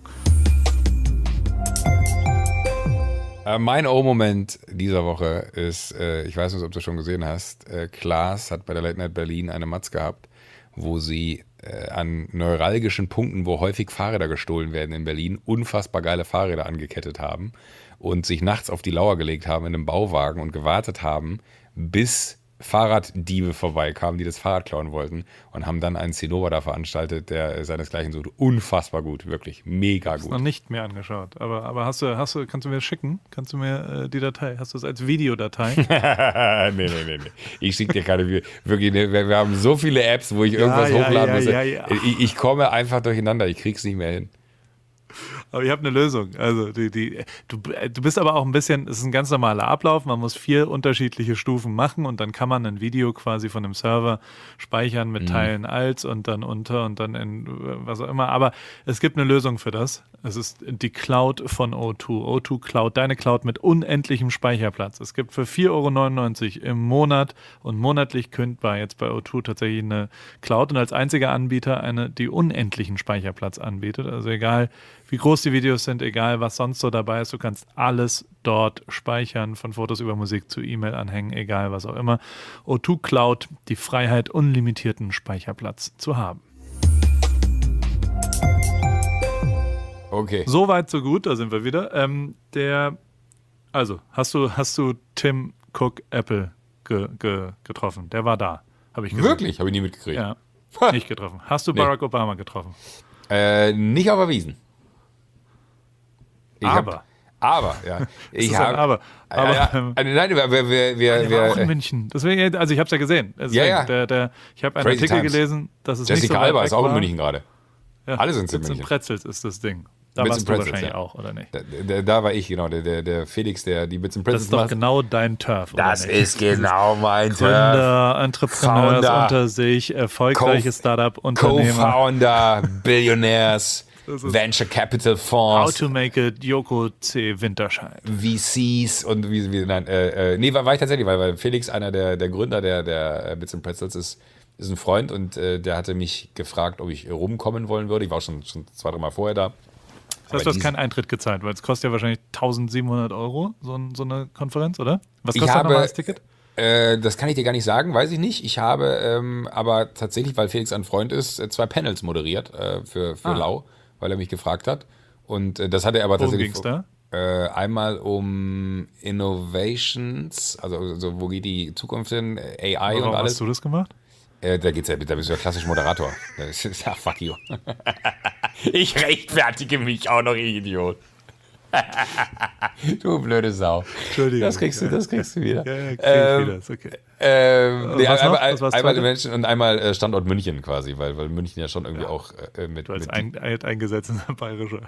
Äh, mein O-Moment dieser Woche ist, äh, ich weiß nicht, ob du es schon gesehen hast, äh, Klaas hat bei der Late Night Berlin eine Matz gehabt, wo sie äh, an neuralgischen Punkten, wo häufig Fahrräder gestohlen werden in Berlin, unfassbar geile Fahrräder angekettet haben und sich nachts auf die Lauer gelegt haben in einem Bauwagen und gewartet haben, bis Fahrraddiebe vorbeikamen, die das Fahrrad klauen wollten und haben dann einen Zinnober da veranstaltet, der seinesgleichen sucht. Unfassbar gut, wirklich mega gut. Ich habe es noch nicht mehr angeschaut, aber, aber hast du, hast du, kannst du mir das schicken? Kannst du mir äh, die Datei, hast du es als Videodatei? nee, nee, nee, nee. Ich schicke dir keine Videos. Wirklich, wir, wir haben so viele Apps, wo ich irgendwas ja, ja, hochladen muss. Ja, ja, ja. ich, ich komme einfach durcheinander, ich krieg's nicht mehr hin. Aber ich habe eine Lösung. Also die, die, du, du bist aber auch ein bisschen, es ist ein ganz normaler Ablauf, man muss vier unterschiedliche Stufen machen und dann kann man ein Video quasi von dem Server speichern mit mhm. Teilen als und dann unter und dann in was auch immer. Aber es gibt eine Lösung für das. Es ist die Cloud von O zwei. O zwei Cloud, deine Cloud mit unendlichem Speicherplatz. Es gibt für vier Euro neunundneunzig im Monat und monatlich kündbar jetzt bei O zwei tatsächlich eine Cloud und als einziger Anbieter eine, die unendlichen Speicherplatz anbietet. Also egal, wie groß die Videos sind, egal was sonst so dabei ist, du kannst alles dort speichern, von Fotos über Musik zu E-Mail-Anhängen, egal was auch immer. O zwei Cloud, die Freiheit, unlimitierten Speicherplatz zu haben. Okay. So weit, so gut, da sind wir wieder. Ähm, der, also, hast du, hast du Tim Cook Apple ge, ge, getroffen? Der war da, habe ich gesehen. Wirklich? Habe ich nie mitgekriegt. Ja, nicht getroffen. Hast du nee. Barack Obama getroffen? Äh, nicht auf der Wiesn. Ich aber, hab, Aber, ja. Ich habe, aber. aber ja, ja. Ähm, nein, wir, wir, wir, wir auch in München. Deswegen, also ich habe es ja gesehen. Deswegen, ja, ja. Der, der, ich habe einen Crazy Artikel Times. gelesen, dass es Jessica nicht so weit Alba weg ist auch in München gerade. Ja, Alle sind in München. Pretzels ist das Ding. Da warst du wahrscheinlich ja. auch, oder nicht? Da, da, da war ich, genau. Der, der, der Felix, der die Bits and Pretzels macht. Das ist doch genau dein Turf, oder Das nicht? ist genau mein Turf. Gründer, Entrepreneurs Founder, unter sich, erfolgreiches Startup-Unternehmen. Co-Founder, Billionaires, Venture Capital Fonds. How to make it, Joko C. Winterscheidt. V Cs und wie, wie nein, äh, äh, nee, war, war ich tatsächlich, weil, weil Felix, einer der, der Gründer der, der Bits and Pretzels ist, ist ein Freund und äh, der hatte mich gefragt, ob ich rumkommen wollen würde. Ich war schon, schon zwei, drei Mal vorher da. Das heißt, du hast keinen Eintritt gezahlt, weil es kostet ja wahrscheinlich tausendsiebenhundert Euro, so, so eine Konferenz, oder? Was kostet ein normales Ticket? Äh, das kann ich dir gar nicht sagen, weiß ich nicht. Ich habe ähm, aber tatsächlich, weil Felix ein Freund ist, zwei Panels moderiert äh, für, für ah. Lau, weil er mich gefragt hat. Und äh, das hat er aber Worum tatsächlich... Worum ging's da? Äh, einmal um Innovations, also, also wo geht die Zukunft hin, A I Warum und alles. Warum hast du das gemacht? Äh, da geht's ja, da bist du ja klassisch Moderator. Ja, fuck you. Ich rechtfertige mich auch noch, Idiot. Du blöde Sau. Entschuldigung. Das kriegst du, das kriegst du wieder. Ja, ja, krieg ich ähm, wieder. Ist okay. Ähm, nee, einmal einmal Menschen und einmal Standort München quasi, weil, weil München ja schon irgendwie ja. auch äh, mit. Du als ein, alteingesessener Bayerischer.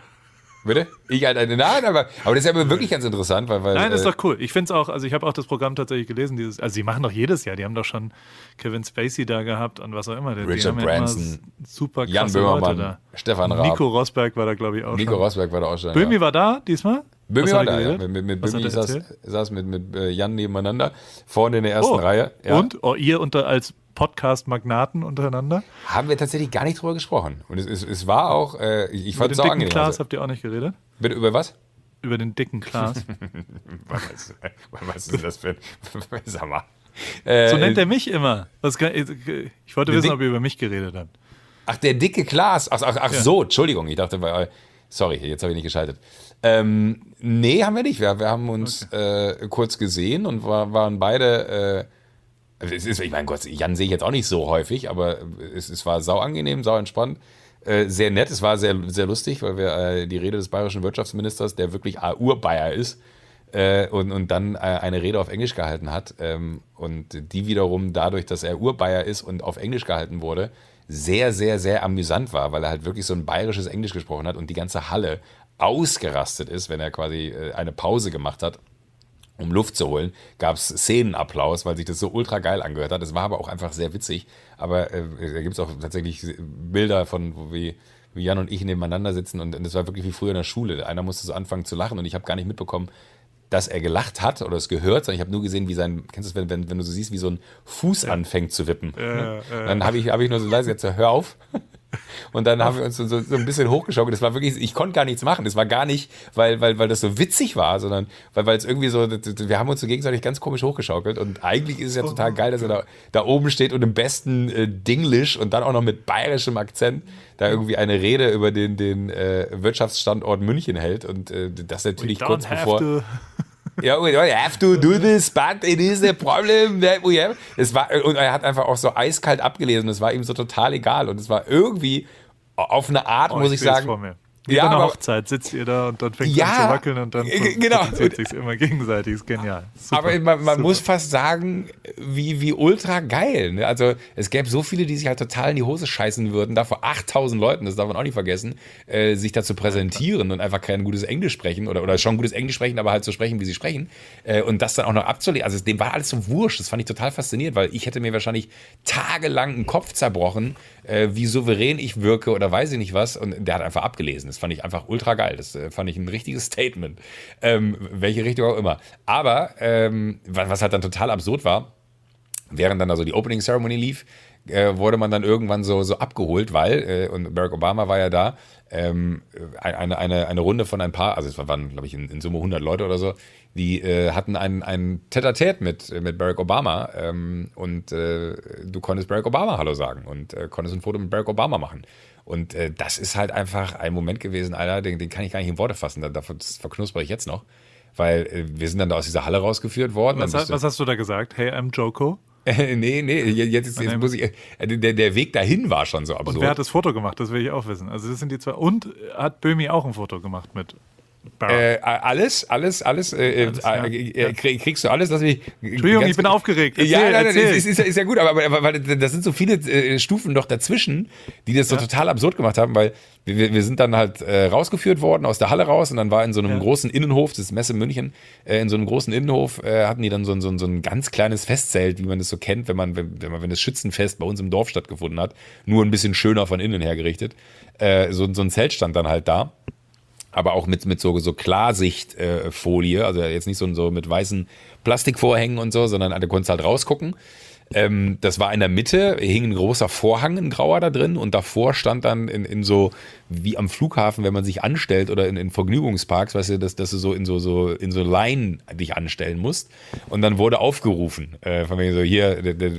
Bitte? Ich halt eine Nein, aber, aber das ist ja wirklich ganz interessant, weil. weil Nein, das ist doch cool. Ich finde es auch, also ich habe auch das Programm tatsächlich gelesen, dieses, also die machen doch jedes Jahr, die haben doch schon Kevin Spacey da gehabt und was auch immer. Die Richard Branson, ja super Jan Böhmermann, da. Stefan Raab. Nico Rosberg war da, glaube ich, auch Nico schon. Rosberg war da auch schon. Böhmi ja. war da diesmal? Böhmi war da, ja. Mit, mit Böhmi saß, saß mit, mit Jan nebeneinander, vorne in der ersten oh. Reihe. Ja. Und oh, ihr unter als Podcast-Magnaten untereinander. Haben wir tatsächlich gar nicht drüber gesprochen. Und es, es, es war auch, äh, ich fand es auch angenehm. Über den dicken Klaas also. habt ihr auch nicht geredet? Bitte, über was? Über den dicken Klaas. was, was ist das für ein, sag mal. Äh, so nennt er mich immer. Das kann, ich, ich wollte wissen, ob ihr über mich geredet habt. Ach, der dicke Klaas. Ach, ach, ach ja. so, Entschuldigung. Ich dachte, sorry, jetzt habe ich nicht geschaltet. Ähm, nee, haben wir nicht. Wir, wir haben uns okay. äh, kurz gesehen und war, waren beide... Äh, Es ist, ich meine, Gott, Jan sehe ich jetzt auch nicht so häufig, aber es, es war sau angenehm, sau entspannt, äh, sehr nett. Es war sehr, sehr lustig, weil wir äh, die Rede des bayerischen Wirtschaftsministers, der wirklich Urbayer ist, äh, und, und dann äh, eine Rede auf Englisch gehalten hat ähm, und die wiederum dadurch, dass er Urbayer ist und auf Englisch gehalten wurde, sehr, sehr, sehr amüsant war, weil er halt wirklich so ein bayerisches Englisch gesprochen hat und die ganze Halle ausgerastet ist, wenn er quasi äh, eine Pause gemacht hat. Um Luft zu holen, gab es Szenenapplaus, weil sich das so ultra geil angehört hat. Es war aber auch einfach sehr witzig. Aber äh, da gibt es auch tatsächlich Bilder von, wo wir, wie Jan und ich nebeneinander sitzen. Und das war wirklich wie früher in der Schule. Einer musste so anfangen zu lachen. Und ich habe gar nicht mitbekommen, dass er gelacht hat oder es gehört, sondern ich habe nur gesehen, wie sein, kennst du das, wenn, wenn du so siehst, wie so ein Fuß anfängt zu wippen. Äh, äh. Dann habe ich, hab ich nur so leise gesagt, hör auf. Und dann haben wir uns so, so ein bisschen hochgeschaukelt. Das war wirklich, ich konnte gar nichts machen. Das war gar nicht, weil, weil, weil das so witzig war, sondern weil, weil es irgendwie so, wir haben uns so gegenseitig ganz komisch hochgeschaukelt. Und eigentlich ist es ja total geil, dass er da, da oben steht und im besten äh, Dinglisch und dann auch noch mit bayerischem Akzent da irgendwie eine Rede über den, den äh, Wirtschaftsstandort München hält. Und äh, das natürlich kurz bevor... Ja, we don't have to do this, but it is a problem that we have. Es war, und er hat einfach auch so eiskalt abgelesen. Es war ihm so total egal. Und es war irgendwie auf eine Art, oh, muss ich, ich sagen. Wie ja, bei einer Hochzeit sitzt ihr da und dann fängt ja, an zu wackeln und dann genau. potenziert sich immer gegenseitig. Ist genial. Super, aber man, man muss fast sagen, wie, wie ultra geil. Ne? Also es gäbe so viele, die sich halt total in die Hose scheißen würden, da vor achttausend Leuten, das darf man auch nicht vergessen, äh, sich da zu präsentieren und einfach kein gutes Englisch sprechen oder, oder schon gutes Englisch sprechen, aber halt so sprechen, wie sie sprechen. Äh, und das dann auch noch abzulegen. Also dem war alles so wurscht. Das fand ich total faszinierend, weil ich hätte mir wahrscheinlich tagelang den Kopf zerbrochen, äh, wie souverän ich wirke oder weiß ich nicht was. Und der hat einfach abgelesen. Das fand ich einfach ultra geil. Das äh, fand ich ein richtiges Statement. Ähm, welche Richtung auch immer. Aber ähm, was halt dann total absurd war, während dann also die Opening Ceremony lief, äh, wurde man dann irgendwann so, so abgeholt, weil, äh, und Barack Obama war ja da, ähm, eine, eine, eine Runde von ein paar, also es waren, glaube ich, in, in Summe hundert Leute oder so, die äh, hatten einen, einen Tête-à-Tête mit, mit Barack Obama ähm, und äh, du konntest Barack Obama Hallo sagen und äh, konntest ein Foto mit Barack Obama machen. Und äh, das ist halt einfach ein Moment gewesen, Alter, den, den kann ich gar nicht in Worte fassen, das verknuspere ich jetzt noch, weil äh, wir sind dann da aus dieser Halle rausgeführt worden. Was, was hast du da gesagt? Hey, I'm Joko? nee, nee, jetzt, jetzt muss ich, der, der Weg dahin war schon so absurd. Und wer hat das Foto gemacht? Das will ich auch wissen. Also das sind die zwei. Und hat Böhmi auch ein Foto gemacht mit Äh, alles, alles, alles, äh, alles ja. äh, krieg, kriegst du alles, dass ich. Entschuldigung, ich bin aufgeregt. Erzähl, ja, nein, nein, ist, ist, ist ja gut, aber, aber, aber das sind so viele äh, Stufen noch dazwischen, die das so ja. total absurd gemacht haben, weil wir, wir sind dann halt äh, rausgeführt worden aus der Halle raus und dann war in so einem ja. großen Innenhof, das ist Messe München, äh, in so einem großen Innenhof äh, hatten die dann so ein, so, ein, so ein ganz kleines Festzelt, wie man das so kennt, wenn man, wenn, wenn man, wenn das Schützenfest bei uns im Dorf stattgefunden hat, nur ein bisschen schöner von innen hergerichtet. Äh, so, so ein Zelt stand dann halt da. Aber auch mit, mit so, so Klarsichtfolie, äh, also jetzt nicht so, so mit weißen Plastikvorhängen und so, sondern du konntest halt rausgucken. Ähm, das war in der Mitte, hing ein großer Vorhang, ein grauer da drin und davor stand dann in, in so, wie am Flughafen, wenn man sich anstellt oder in, in Vergnügungsparks, weißt du, dass, dass du so in so, so in so Line dich anstellen musst und dann wurde aufgerufen, äh, von wegen so hier der, der,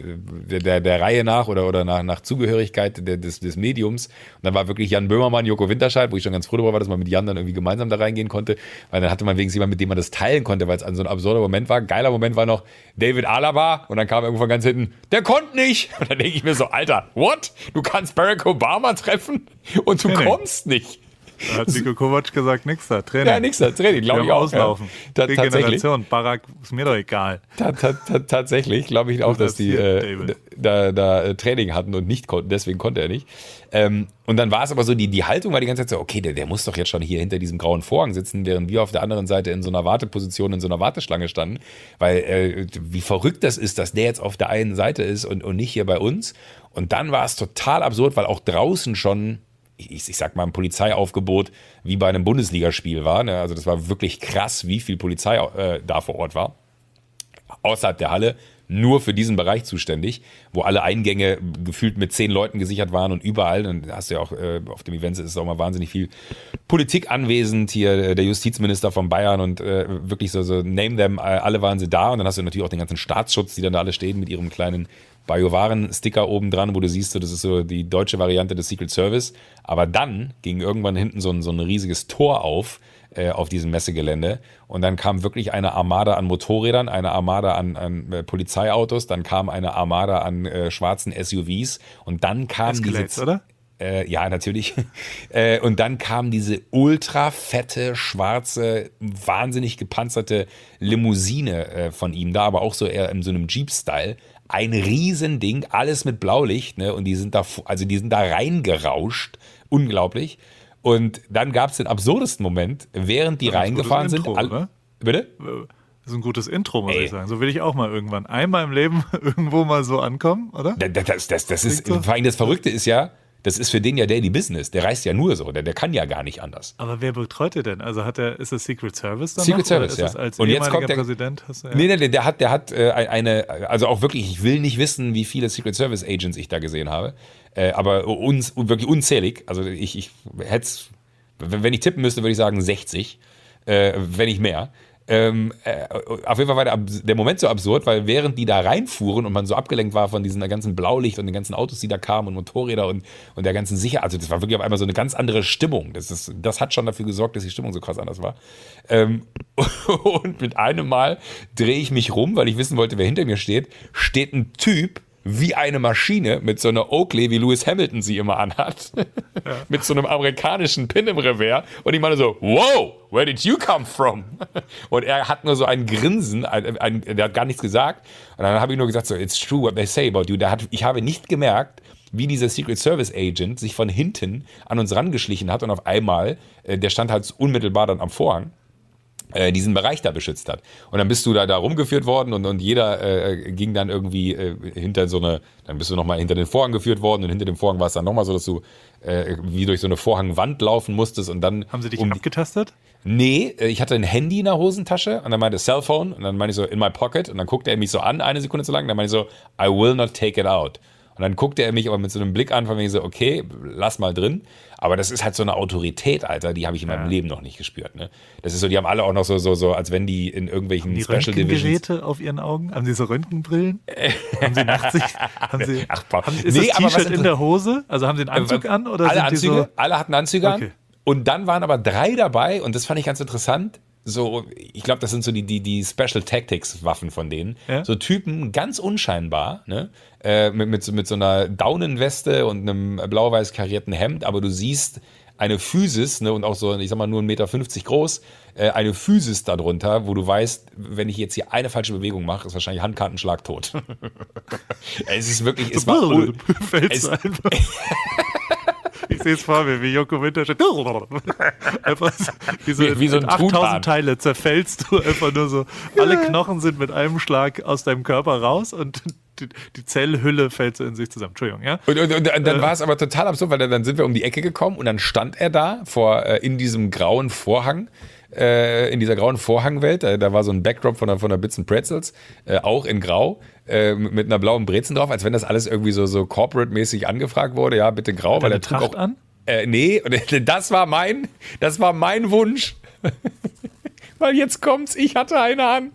der, der Reihe nach oder, oder nach, nach Zugehörigkeit der, des, des Mediums und dann war wirklich Jan Böhmermann, Joko Winterscheidt, wo ich schon ganz froh darüber war, dass man mit Jan dann irgendwie gemeinsam da reingehen konnte, weil dann hatte man wenigstens jemanden, mit dem man das teilen konnte, weil es an so ein absurder Moment war. Ein geiler Moment war noch David Alaba und dann kam irgendwo von ganz hinten: Der konnte nicht. Und dann denke ich mir so, Alter, what? Du kannst Barack Obama treffen und du Training. kommst nicht. Da hat Niko Kovac gesagt, nix da, Training. Ja, nix da, Training, glaube ich auch. Auslaufen. Ja. Die Generation, Barack, ist mir doch egal. Ta ta ta tatsächlich glaube ich auch, dass das die äh, da, da Training hatten und nicht konnten, deswegen konnte er nicht. Ähm, und dann war es aber so, die, die Haltung war die ganze Zeit so, okay, der, der muss doch jetzt schon hier hinter diesem grauen Vorhang sitzen, während wir auf der anderen Seite in so einer Warteposition, in so einer Warteschlange standen, weil äh, wie verrückt das ist, dass der jetzt auf der einen Seite ist und, und nicht hier bei uns. Und dann war es total absurd, weil auch draußen schon, Ich, ich sag mal, ein Polizeiaufgebot wie bei einem Bundesligaspiel war. Ne? Also das war wirklich krass, wie viel Polizei äh, da vor Ort war. Außerhalb der Halle, nur für diesen Bereich zuständig, wo alle Eingänge gefühlt mit zehn Leuten gesichert waren und überall, dann hast du ja auch, äh, auf dem Event ist auch mal wahnsinnig viel Politik anwesend, hier der Justizminister von Bayern und äh, wirklich so, so name them, alle waren sie da und dann hast du natürlich auch den ganzen Staatsschutz, die dann da alle stehen mit ihrem kleinen Bio-Waren-Sticker oben dran, wo du siehst, so, das ist so die deutsche Variante des Secret Service, aber dann ging irgendwann hinten so ein, so ein riesiges Tor auf, auf diesem Messegelände. Und dann kam wirklich eine Armada an Motorrädern, eine Armada an, an äh, Polizeiautos, dann kam eine Armada an äh, schwarzen S U Vs und dann kam Escalades, diese... oder? Äh, ja, natürlich. äh, und dann kam diese ultra fette, schwarze, wahnsinnig gepanzerte Limousine äh, von ihm da, aber auch so eher in so einem Jeep-Style. Ein Riesending, alles mit Blaulicht, ne? Und die sind da, also die sind da reingerauscht. Unglaublich. Und dann gab es den absurdesten Moment, während die reingefahren sind. Bitte? Das ist ein gutes Intro, muss ich sagen. So will ich auch mal irgendwann. Einmal im Leben irgendwo mal so ankommen, oder? Das, das, das ist, vor allem das Verrückte ist ja, das ist für den ja Daily Business. Der reist ja nur so, der, der kann ja gar nicht anders. Aber wer betreut er denn? Also hat er, ist das Secret Service dann? Secret Service, ja. Als und jetzt kommt der Präsident. Hast du, ja. Nee, nee, der hat, der hat äh, eine, also auch wirklich, ich will nicht wissen, wie viele Secret Service Agents ich da gesehen habe. Äh, aber uns, wirklich unzählig. Also ich, ich hätte es, wenn ich tippen müsste, würde ich sagen sechzig, äh, wenn nicht mehr. Ähm, äh, auf jeden Fall war der, der Moment so absurd, weil während die da reinfuhren und man so abgelenkt war von diesen ganzen Blaulicht und den ganzen Autos, die da kamen und Motorräder und, und der ganzen Sicherheit, also das war wirklich auf einmal so eine ganz andere Stimmung. Das, ist, das hat schon dafür gesorgt, dass die Stimmung so krass anders war. Ähm, und mit einem Mal drehe ich mich rum, weil ich wissen wollte, wer hinter mir steht, steht ein Typ wie eine Maschine mit so einer Oakley, wie Lewis Hamilton sie immer anhat, ja. mit so einem amerikanischen Pin im Revers und ich meine so, wow, where did you come from? Und er hat nur so ein Grinsen, ein, ein, der hat gar nichts gesagt und dann habe ich nur gesagt so, it's true what they say about you. Der hat, ich habe nicht gemerkt, wie dieser Secret Service Agent sich von hinten an uns rangeschlichen hat und auf einmal, der stand halt unmittelbar dann am Vorhang, diesen Bereich da beschützt hat. Und dann bist du da, da rumgeführt worden und, und jeder äh, ging dann irgendwie äh, hinter so eine, dann bist du nochmal hinter den Vorhang geführt worden und hinter dem Vorhang war es dann nochmal so, dass du äh, wie durch so eine Vorhangwand laufen musstest und dann... Haben sie dich um abgetastet? Nee, ich hatte ein Handy in der Hosentasche und dann meinte Cellphone und dann meinte ich so, in my pocket und dann guckte er mich so an, eine Sekunde zu lang und dann meinte ich so, I will not take it out. Und dann guckte er mich aber mit so einem Blick an, von wegen so, okay, lass mal drin. Aber das ist halt so eine Autorität, Alter, die habe ich in meinem ja. Leben noch nicht gespürt. Ne? Das ist so, die haben alle auch noch so, so, so als wenn die in irgendwelchen haben die Special Divisions... Röntgengeräte auf ihren Augen? Haben sie so Röntgenbrillen? haben sie Nachtsicht? Haben sie, Ach, haben, ist nee, das T-Shirt in der Hose? Also haben sie einen Anzug an? Oder alle, sind Anzüge, die so? Alle hatten Anzüge okay. an. Und dann waren aber drei dabei und das fand ich ganz interessant. So, ich glaube, das sind so die, die, die Special Tactics Waffen von denen. Ja? So Typen, ganz unscheinbar, ne? Äh, mit, mit, mit so einer Daunenweste und einem blau-weiß karierten Hemd, aber du siehst, eine Physis, ne, und auch so, ich sag mal, nur ein Meter fünfzig groß, äh, eine Physis darunter, wo du weißt, wenn ich jetzt hier eine falsche Bewegung mache, ist wahrscheinlich Handkartenschlag tot. Es ist wirklich, es war cool. Es, ich sehe es vor mir, wie Joko Winterscheidt. Einfach diese wie, wie so ein achttausend Teile zerfällst du einfach nur so. Alle Knochen sind mit einem Schlag aus deinem Körper raus und die, die Zellhülle fällt so in sich zusammen. Entschuldigung, ja. Und, und, und dann äh, war es aber total absurd, weil dann, dann sind wir um die Ecke gekommen und dann stand er da vor, äh, in diesem grauen Vorhang, äh, in dieser grauen Vorhangwelt. Da, da war so ein Backdrop von der, von der Bits and Pretzels, äh, auch in grau, äh, mit einer blauen Brezen drauf, als wenn das alles irgendwie so, so corporate-mäßig angefragt wurde. Ja, bitte grau. Hat weil der Tracht auch, an? Äh, nee, das war mein, das war mein Wunsch. Weil jetzt kommt's, ich hatte eine an.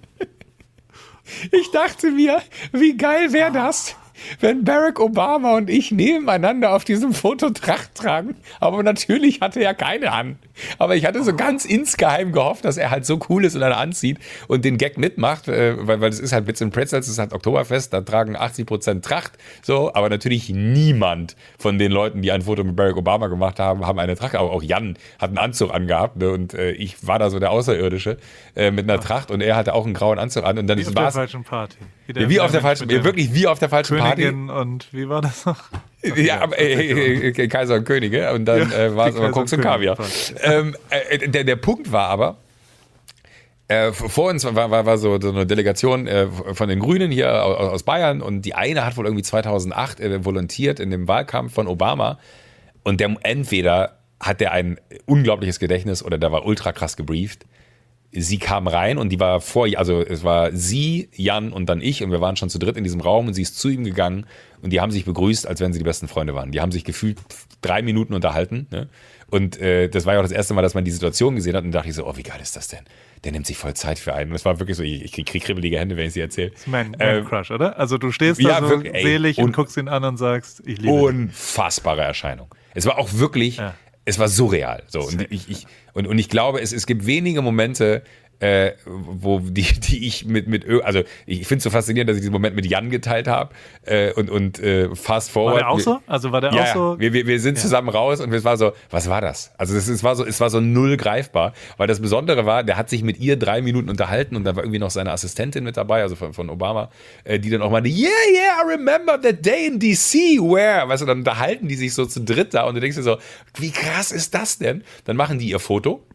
Ich dachte mir, wie geil wäre das, wenn Barack Obama und ich nebeneinander auf diesem Foto Tracht tragen. Aber natürlich hatte er keine an. Aber ich hatte so ganz insgeheim gehofft, dass er halt so cool ist und dann anzieht und den Gag mitmacht, weil, weil das ist halt Bits and Pretzels, das ist halt Oktoberfest, da tragen achtzig Prozent Tracht. So, aber natürlich niemand von den Leuten, die ein Foto mit Barack Obama gemacht haben, haben eine Tracht. Aber auch Jan hat einen Anzug angehabt, ne? Und äh, ich war da so der Außerirdische äh, mit einer Tracht und er hatte auch einen grauen Anzug an. Und dann wie auf der falschen Party. Wie, der ja, wie der auf der falschen, wirklich wie auf der falschen Party. Und wie war das noch? Ach, ja, aber, äh, äh, Kaiser und Könige und dann ja, äh, war es aber Koks und Kaviar. Ähm, äh, der, der Punkt war aber, äh, vor uns war, war, war so, so eine Delegation äh, von den Grünen hier aus, aus Bayern und die eine hat wohl irgendwie zweitausendacht äh, volontiert in dem Wahlkampf von Obama und der entweder hat der ein unglaubliches Gedächtnis oder der war ultra krass gebrieft. Sie kam rein und die war vor, also es war sie, Jan und dann ich und wir waren schon zu dritt in diesem Raum und sie ist zu ihm gegangen und die haben sich begrüßt, als wenn sie die besten Freunde waren. Die haben sich gefühlt drei Minuten unterhalten, ne? Und äh, das war ja auch das erste Mal, dass man die Situation gesehen hat und dachte ich so, oh, wie geil ist das denn? Der nimmt sich voll Zeit für einen. Und es war wirklich so, ich, ich kriege kribbelige Hände, wenn ich sie erzähle. Das ist mein, mein ähm, Crush, oder? Also du stehst ja, da so wirklich, ey, selig und, und guckst ihn an und sagst, ich liebe ihn. Unfassbare Erscheinung. Es war auch wirklich... Ja. Es war surreal. So. Und, ich, ich, und, und ich glaube, es, es gibt wenige Momente, äh, wo die, die ich mit, mit also ich finde es so faszinierend, dass ich diesen Moment mit Jan geteilt habe äh, und, und äh, fast forward. War der auch so? Also war der ja, auch so? Wir, wir, wir sind ja. zusammen raus und es war so, was war das? Also es, es, war so, es war so null greifbar, weil das Besondere war, der hat sich mit ihr drei Minuten unterhalten und da war irgendwie noch seine Assistentin mit dabei, also von, von Obama, äh, die dann auch meinte, yeah, yeah, I remember that day in D C, where? Weißt du, dann unterhalten die sich so zu dritt da und du denkst dir so, wie krass ist das denn? Dann machen die ihr Foto.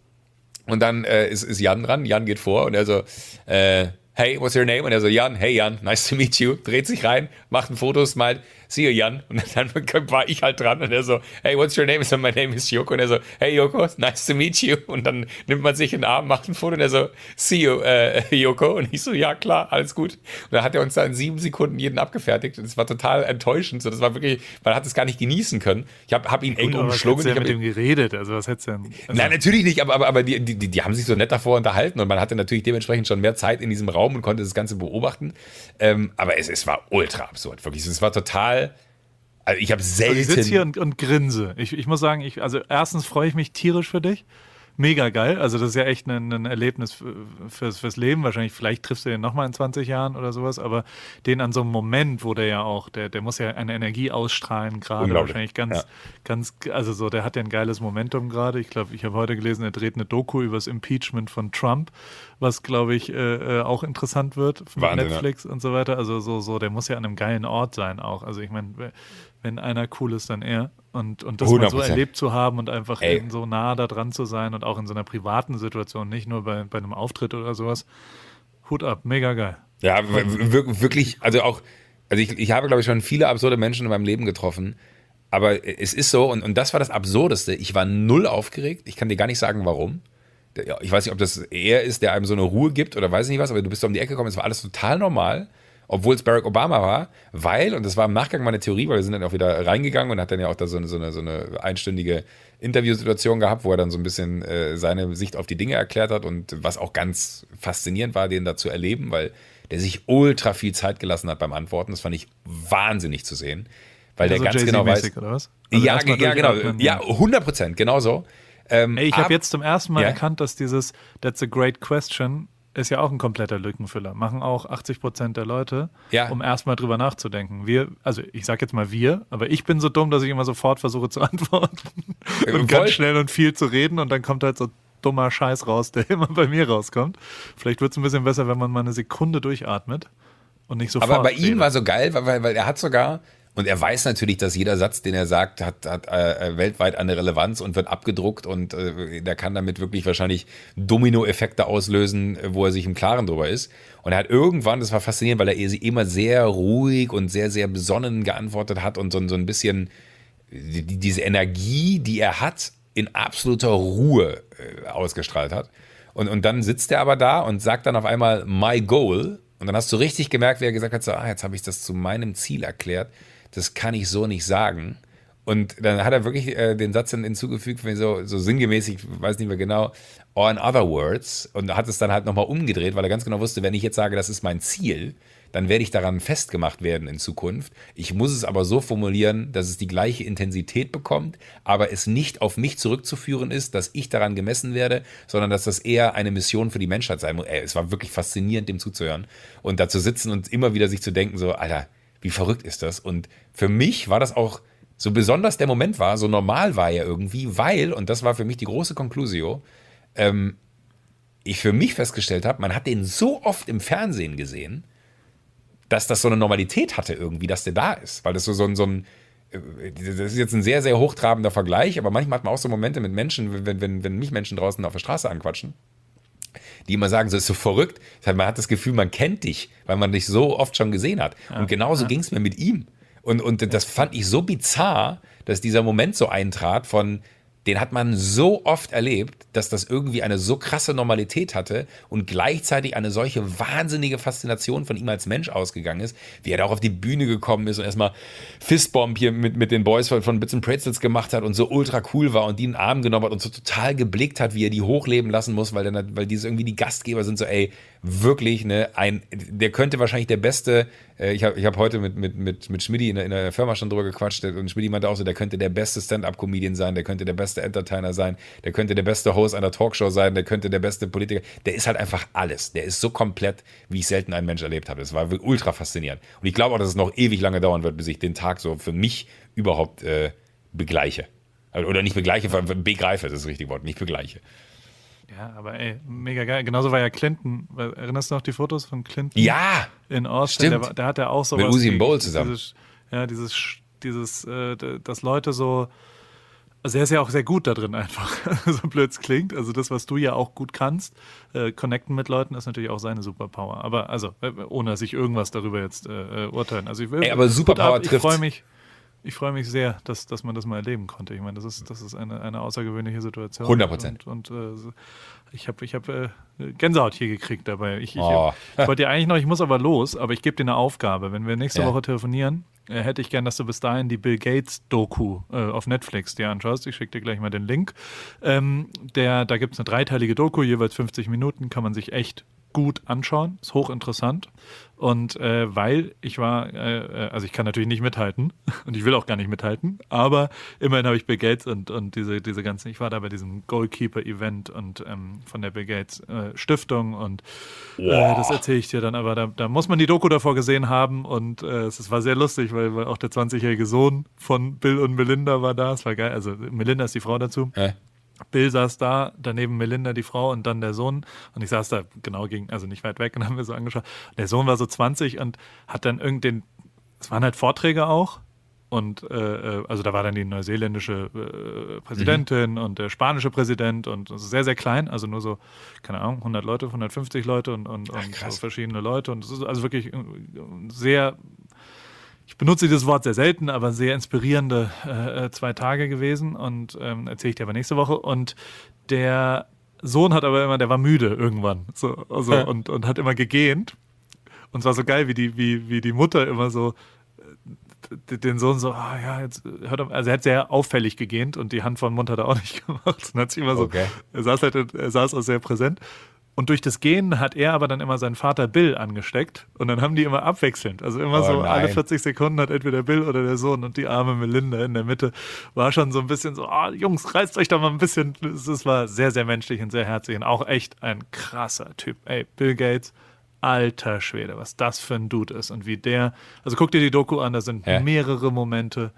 Und dann äh, ist, ist Jan dran, Jan geht vor und er so, äh, hey, what's your name? Und er so, Jan, hey Jan, nice to meet you. Dreht sich rein, macht ein Foto, smiled, see you Jan. Und dann war ich halt dran und er so, hey, what's your name? Und so, my name is Joko. Und er so, hey Joko, nice to meet you. Und dann nimmt man sich in den Arm, macht ein Foto und er so, see you äh, Joko. Und ich so, ja klar, alles gut. Und dann hat er uns da in sieben Sekunden jeden abgefertigt. Und es war total enttäuschend. So, das war wirklich, man hat es gar nicht genießen können. Ich habe hab ihn eng gut, umschlungen. Du hast ja mit ihm geredet, also was hättest du denn? Also nein, natürlich nicht, aber, aber, aber die, die, die haben sich so nett davor unterhalten und man hatte natürlich dementsprechend schon mehr Zeit in diesem Raum und konnte das Ganze beobachten. Ähm, aber es, es war ultra absurd, wirklich. Es war total, also ich habe selten... Ich sitze hier und, und grinse. Ich, ich muss sagen, ich, also erstens freue ich mich tierisch für dich. Mega geil. Also das ist ja echt ein, ein Erlebnis für, fürs, fürs Leben. Wahrscheinlich, vielleicht triffst du den nochmal in zwanzig Jahren oder sowas, aber den an so einem Moment, wo der ja auch, der, der muss ja eine Energie ausstrahlen gerade. Wahrscheinlich ganz, ja. ganz, also so, der hat ja ein geiles Momentum gerade. Ich glaube, ich habe heute gelesen, er dreht eine Doku über das Impeachment von Trump, was, glaube ich, äh, auch interessant wird von Wahnsinn, Netflix ja. und so weiter. Also so, so, der muss ja an einem geilen Ort sein auch. Also ich meine, wenn einer cool ist, dann er. Und, und das mal so erlebt zu haben und einfach eben so nah da dran zu sein und auch in so einer privaten Situation, nicht nur bei, bei einem Auftritt oder sowas. Hut ab, mega geil. Ja, wirklich, also auch, also ich, ich habe, glaube ich, schon viele absurde Menschen in meinem Leben getroffen, aber es ist so, und, und das war das Absurdeste, ich war null aufgeregt, ich kann dir gar nicht sagen, warum. Ich weiß nicht, ob das er ist, der einem so eine Ruhe gibt oder weiß nicht was, aber du bist um die Ecke gekommen, es war alles total normal. Obwohl es Barack Obama war, weil, und das war im Nachgang meine Theorie, weil wir sind dann auch wieder reingegangen und hat dann ja auch da so eine, so eine, so eine einstündige Interviewsituation gehabt, wo er dann so ein bisschen äh, seine Sicht auf die Dinge erklärt hat und was auch ganz faszinierend war, den da zu erleben, weil der sich ultra viel Zeit gelassen hat beim Antworten. Das fand ich wahnsinnig zu sehen, weil also der ganz genau weiß. Oder was? Also ja, ja, genau. Ja, hundert Prozent, genau so. Ähm, Ey, ich habe jetzt zum ersten Mal ja. erkannt, dass dieses That's a great question ist ja auch ein kompletter Lückenfüller. Machen auch achtzig Prozent der Leute, ja, um erstmal drüber nachzudenken. Wir, also ich sag jetzt mal wir, aber ich bin so dumm, dass ich immer sofort versuche zu antworten ja, und ganz schnell und viel zu reden und dann kommt halt so dummer Scheiß raus, der immer bei mir rauskommt. Vielleicht wird es ein bisschen besser, wenn man mal eine Sekunde durchatmet und nicht sofort. Aber bei ihm war so geil, weil, weil er hat sogar, und er weiß natürlich, dass jeder Satz, den er sagt, hat, hat äh, weltweit eine Relevanz und wird abgedruckt und äh, der kann damit wirklich wahrscheinlich Dominoeffekte auslösen, wo er sich im Klaren drüber ist. Und er hat irgendwann, das war faszinierend, weil er immer sehr ruhig und sehr, sehr besonnen geantwortet hat und so, so ein bisschen die, diese Energie, die er hat, in absoluter Ruhe äh, ausgestrahlt hat. Und, und dann sitzt er aber da und sagt dann auf einmal my goal. Und dann hast du richtig gemerkt, wie er gesagt hat, so, ah, jetzt habe ich das zu meinem Ziel erklärt. Das kann ich so nicht sagen. Und dann hat er wirklich äh, den Satz dann hinzugefügt, so, so sinngemäß, ich weiß nicht mehr genau, or in other words. Und hat es dann halt nochmal umgedreht, weil er ganz genau wusste, wenn ich jetzt sage, das ist mein Ziel, dann werde ich daran festgemacht werden in Zukunft. Ich muss es aber so formulieren, dass es die gleiche Intensität bekommt, aber es nicht auf mich zurückzuführen ist, dass ich daran gemessen werde, sondern dass das eher eine Mission für die Menschheit sein muss. Ey, es war wirklich faszinierend, dem zuzuhören und da zu sitzen und immer wieder sich zu denken, so, Alter, wie verrückt ist das? Und für mich war das auch, so besonders der Moment war, so normal war er irgendwie, weil, und das war für mich die große Conclusio, ähm, ich für mich festgestellt habe, man hat den so oft im Fernsehen gesehen, dass das so eine Normalität hatte irgendwie, dass der da ist. Weil das so, so ein, so ein, das ist jetzt ein sehr, sehr hochtrabender Vergleich, aber manchmal hat man auch so Momente mit Menschen, wenn, wenn, wenn mich Menschen draußen auf der Straße anquatschen, die immer sagen, so ist so verrückt. Das heißt, man hat das Gefühl, man kennt dich, weil man dich so oft schon gesehen hat. Ja, und genauso ja. ging es mir mit ihm. Und, und das fand ich so bizarr, dass dieser Moment so eintrat von, den hat man so oft erlebt, dass das irgendwie eine so krasse Normalität hatte und gleichzeitig eine solche wahnsinnige Faszination von ihm als Mensch ausgegangen ist, wie er da auch auf die Bühne gekommen ist und erstmal Fistbomb hier mit, mit den Boys von, von Bits and Pretzels gemacht hat und so ultra cool war und die in den Arm genommen hat und so total geblickt hat, wie er die hochleben lassen muss, weil dann, weil diese irgendwie die Gastgeber sind so, ey, wirklich, ne, ein, der könnte wahrscheinlich der beste, äh, ich habe ich hab heute mit, mit, mit, mit Schmiddy in der, in der Firma schon drüber gequatscht und Schmiddy meinte auch so, der könnte der beste Stand-Up-Comedian sein, der könnte der beste Entertainer sein, der könnte der beste Host einer Talkshow sein, der könnte der beste Politiker, der ist halt einfach alles, der ist so komplett, wie ich selten einen Mensch erlebt habe, das war ultra faszinierend und ich glaube auch, dass es noch ewig lange dauern wird, bis ich den Tag so für mich überhaupt äh, begleiche, oder nicht begleiche, begreife, das ist das richtige Wort, nicht begleiche. Ja, aber ey, mega geil. Genauso war ja Clinton. Erinnerst du noch die Fotos von Clinton? Ja! In Austin, stimmt. Der, der hat ja auch so mit Uzi und Bowl zusammen. Dieses, ja, dieses, dieses äh, dass Leute so, also er ist ja auch sehr gut da drin einfach, so blöd es klingt. Also das, was du ja auch gut kannst, äh, connecten mit Leuten, ist natürlich auch seine Superpower. Aber also, äh, ohne dass ich irgendwas darüber jetzt äh, urteilen. Also ich will, ey, aber Superpower trifft. Ich freue mich. Ich freue mich sehr, dass, dass man das mal erleben konnte. Ich meine, das ist, das ist eine, eine außergewöhnliche Situation. hundert Prozent. Und, und äh, ich habe ich hab, äh, Gänsehaut hier gekriegt dabei. Ich, ich, oh. ich, ich wollte dir eigentlich noch, ich muss aber los, aber ich gebe dir eine Aufgabe. Wenn wir nächste ja. Woche telefonieren, äh, hätte ich gern, dass du bis dahin die Bill Gates-Doku äh, auf Netflix dir anschaust. Ich schicke dir gleich mal den Link. Ähm, der, da gibt es eine dreiteilige Doku, jeweils fünfzig Minuten, kann man sich echt gut anschauen, ist hochinteressant und äh, weil ich war, äh, also ich kann natürlich nicht mithalten und ich will auch gar nicht mithalten, aber immerhin habe ich Bill Gates und, und diese, diese ganzen, ich war da bei diesem Goalkeeper-Event und ähm, von der Bill Gates äh, Stiftung und äh, das erzähle ich dir dann, aber da, da muss man die Doku davor gesehen haben und äh, es war sehr lustig, weil, weil auch der zwanzigjährige Sohn von Bill und Melinda war da, es war geil, also Melinda ist die Frau dazu. Äh. Bill saß da, daneben Melinda, die Frau und dann der Sohn und ich saß da genau gegen, also nicht weit weg und haben wir so angeschaut. Der Sohn war so zwanzig und hat dann irgendeinen, es waren halt Vorträge auch und äh, also da war dann die neuseeländische äh, Präsidentin mhm. und der spanische Präsident und also sehr, sehr klein, also nur so, keine Ahnung, hundert Leute, hundertfünfzig Leute und, und, Ach, und so verschiedene Leute und das ist also wirklich sehr, ich benutze dieses Wort sehr selten, aber sehr inspirierende äh, zwei Tage gewesen und ähm, erzähle ich dir aber nächste Woche. Und der Sohn hat aber immer, der war müde irgendwann so, also, ja. und, und hat immer gegähnt. Und es war so geil, wie die, wie, wie die Mutter immer so äh, den Sohn so, ah ja, jetzt hört er, also er hat sehr auffällig gegähnt und die Hand vor den Mund hat er auch nicht gemacht. Und hat sich immer okay. so, er saß halt, er saß auch sehr präsent. Und durch das Gehen hat er aber dann immer seinen Vater Bill angesteckt. Und dann haben die immer abwechselnd. Also immer oh, so nein. alle vierzig Sekunden hat entweder Bill oder der Sohn. Und die arme Melinda in der Mitte war schon so ein bisschen so, oh, Jungs, reißt euch da mal ein bisschen. Es war sehr, sehr menschlich und sehr herzlich. Und auch echt ein krasser Typ. Ey, Bill Gates, alter Schwede, was das für ein Dude ist. Und wie der, also guck dir die Doku an, da sind ja. mehrere Momente,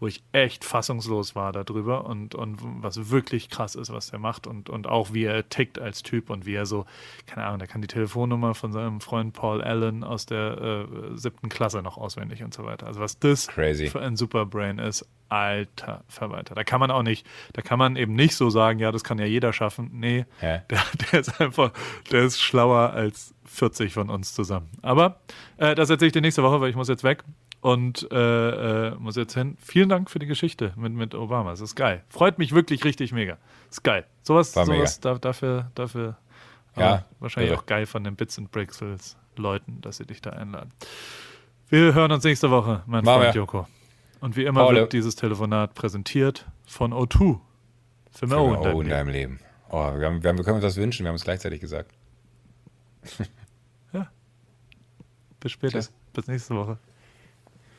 wo ich echt fassungslos war darüber und, und was wirklich krass ist, was der macht und, und auch wie er tickt als Typ und wie er so, keine Ahnung, der kann die Telefonnummer von seinem Freund Paul Allen aus der äh, siebten Klasse noch auswendig und so weiter. Also was das Crazy. Für ein Superbrain ist, alter Verwalter. Da kann man auch nicht, da kann man eben nicht so sagen, ja, das kann ja jeder schaffen. Nee, der, der ist einfach, der ist schlauer als vierzig von uns zusammen. Aber äh, das erzähle ich dir nächste Woche, weil ich muss jetzt weg. Und äh, äh, muss jetzt hin. Vielen Dank für die Geschichte mit, mit Obama. Das ist geil. Freut mich wirklich richtig mega. Das ist geil. Sowas, sowas da, dafür, dafür ja, wahrscheinlich mega. Auch geil von den Bits and Brixels Leuten, dass sie dich da einladen. Wir hören uns nächste Woche, mein Mama. Freund Joko. Und wie immer Paolo. Wird dieses Telefonat präsentiert von O zwei. Für mehr O in deinem Leben. Leben. Oh, wir, haben, wir, haben, wir können uns das wünschen, wir haben es gleichzeitig gesagt. Ja. Bis später. Tschüss. Bis nächste Woche.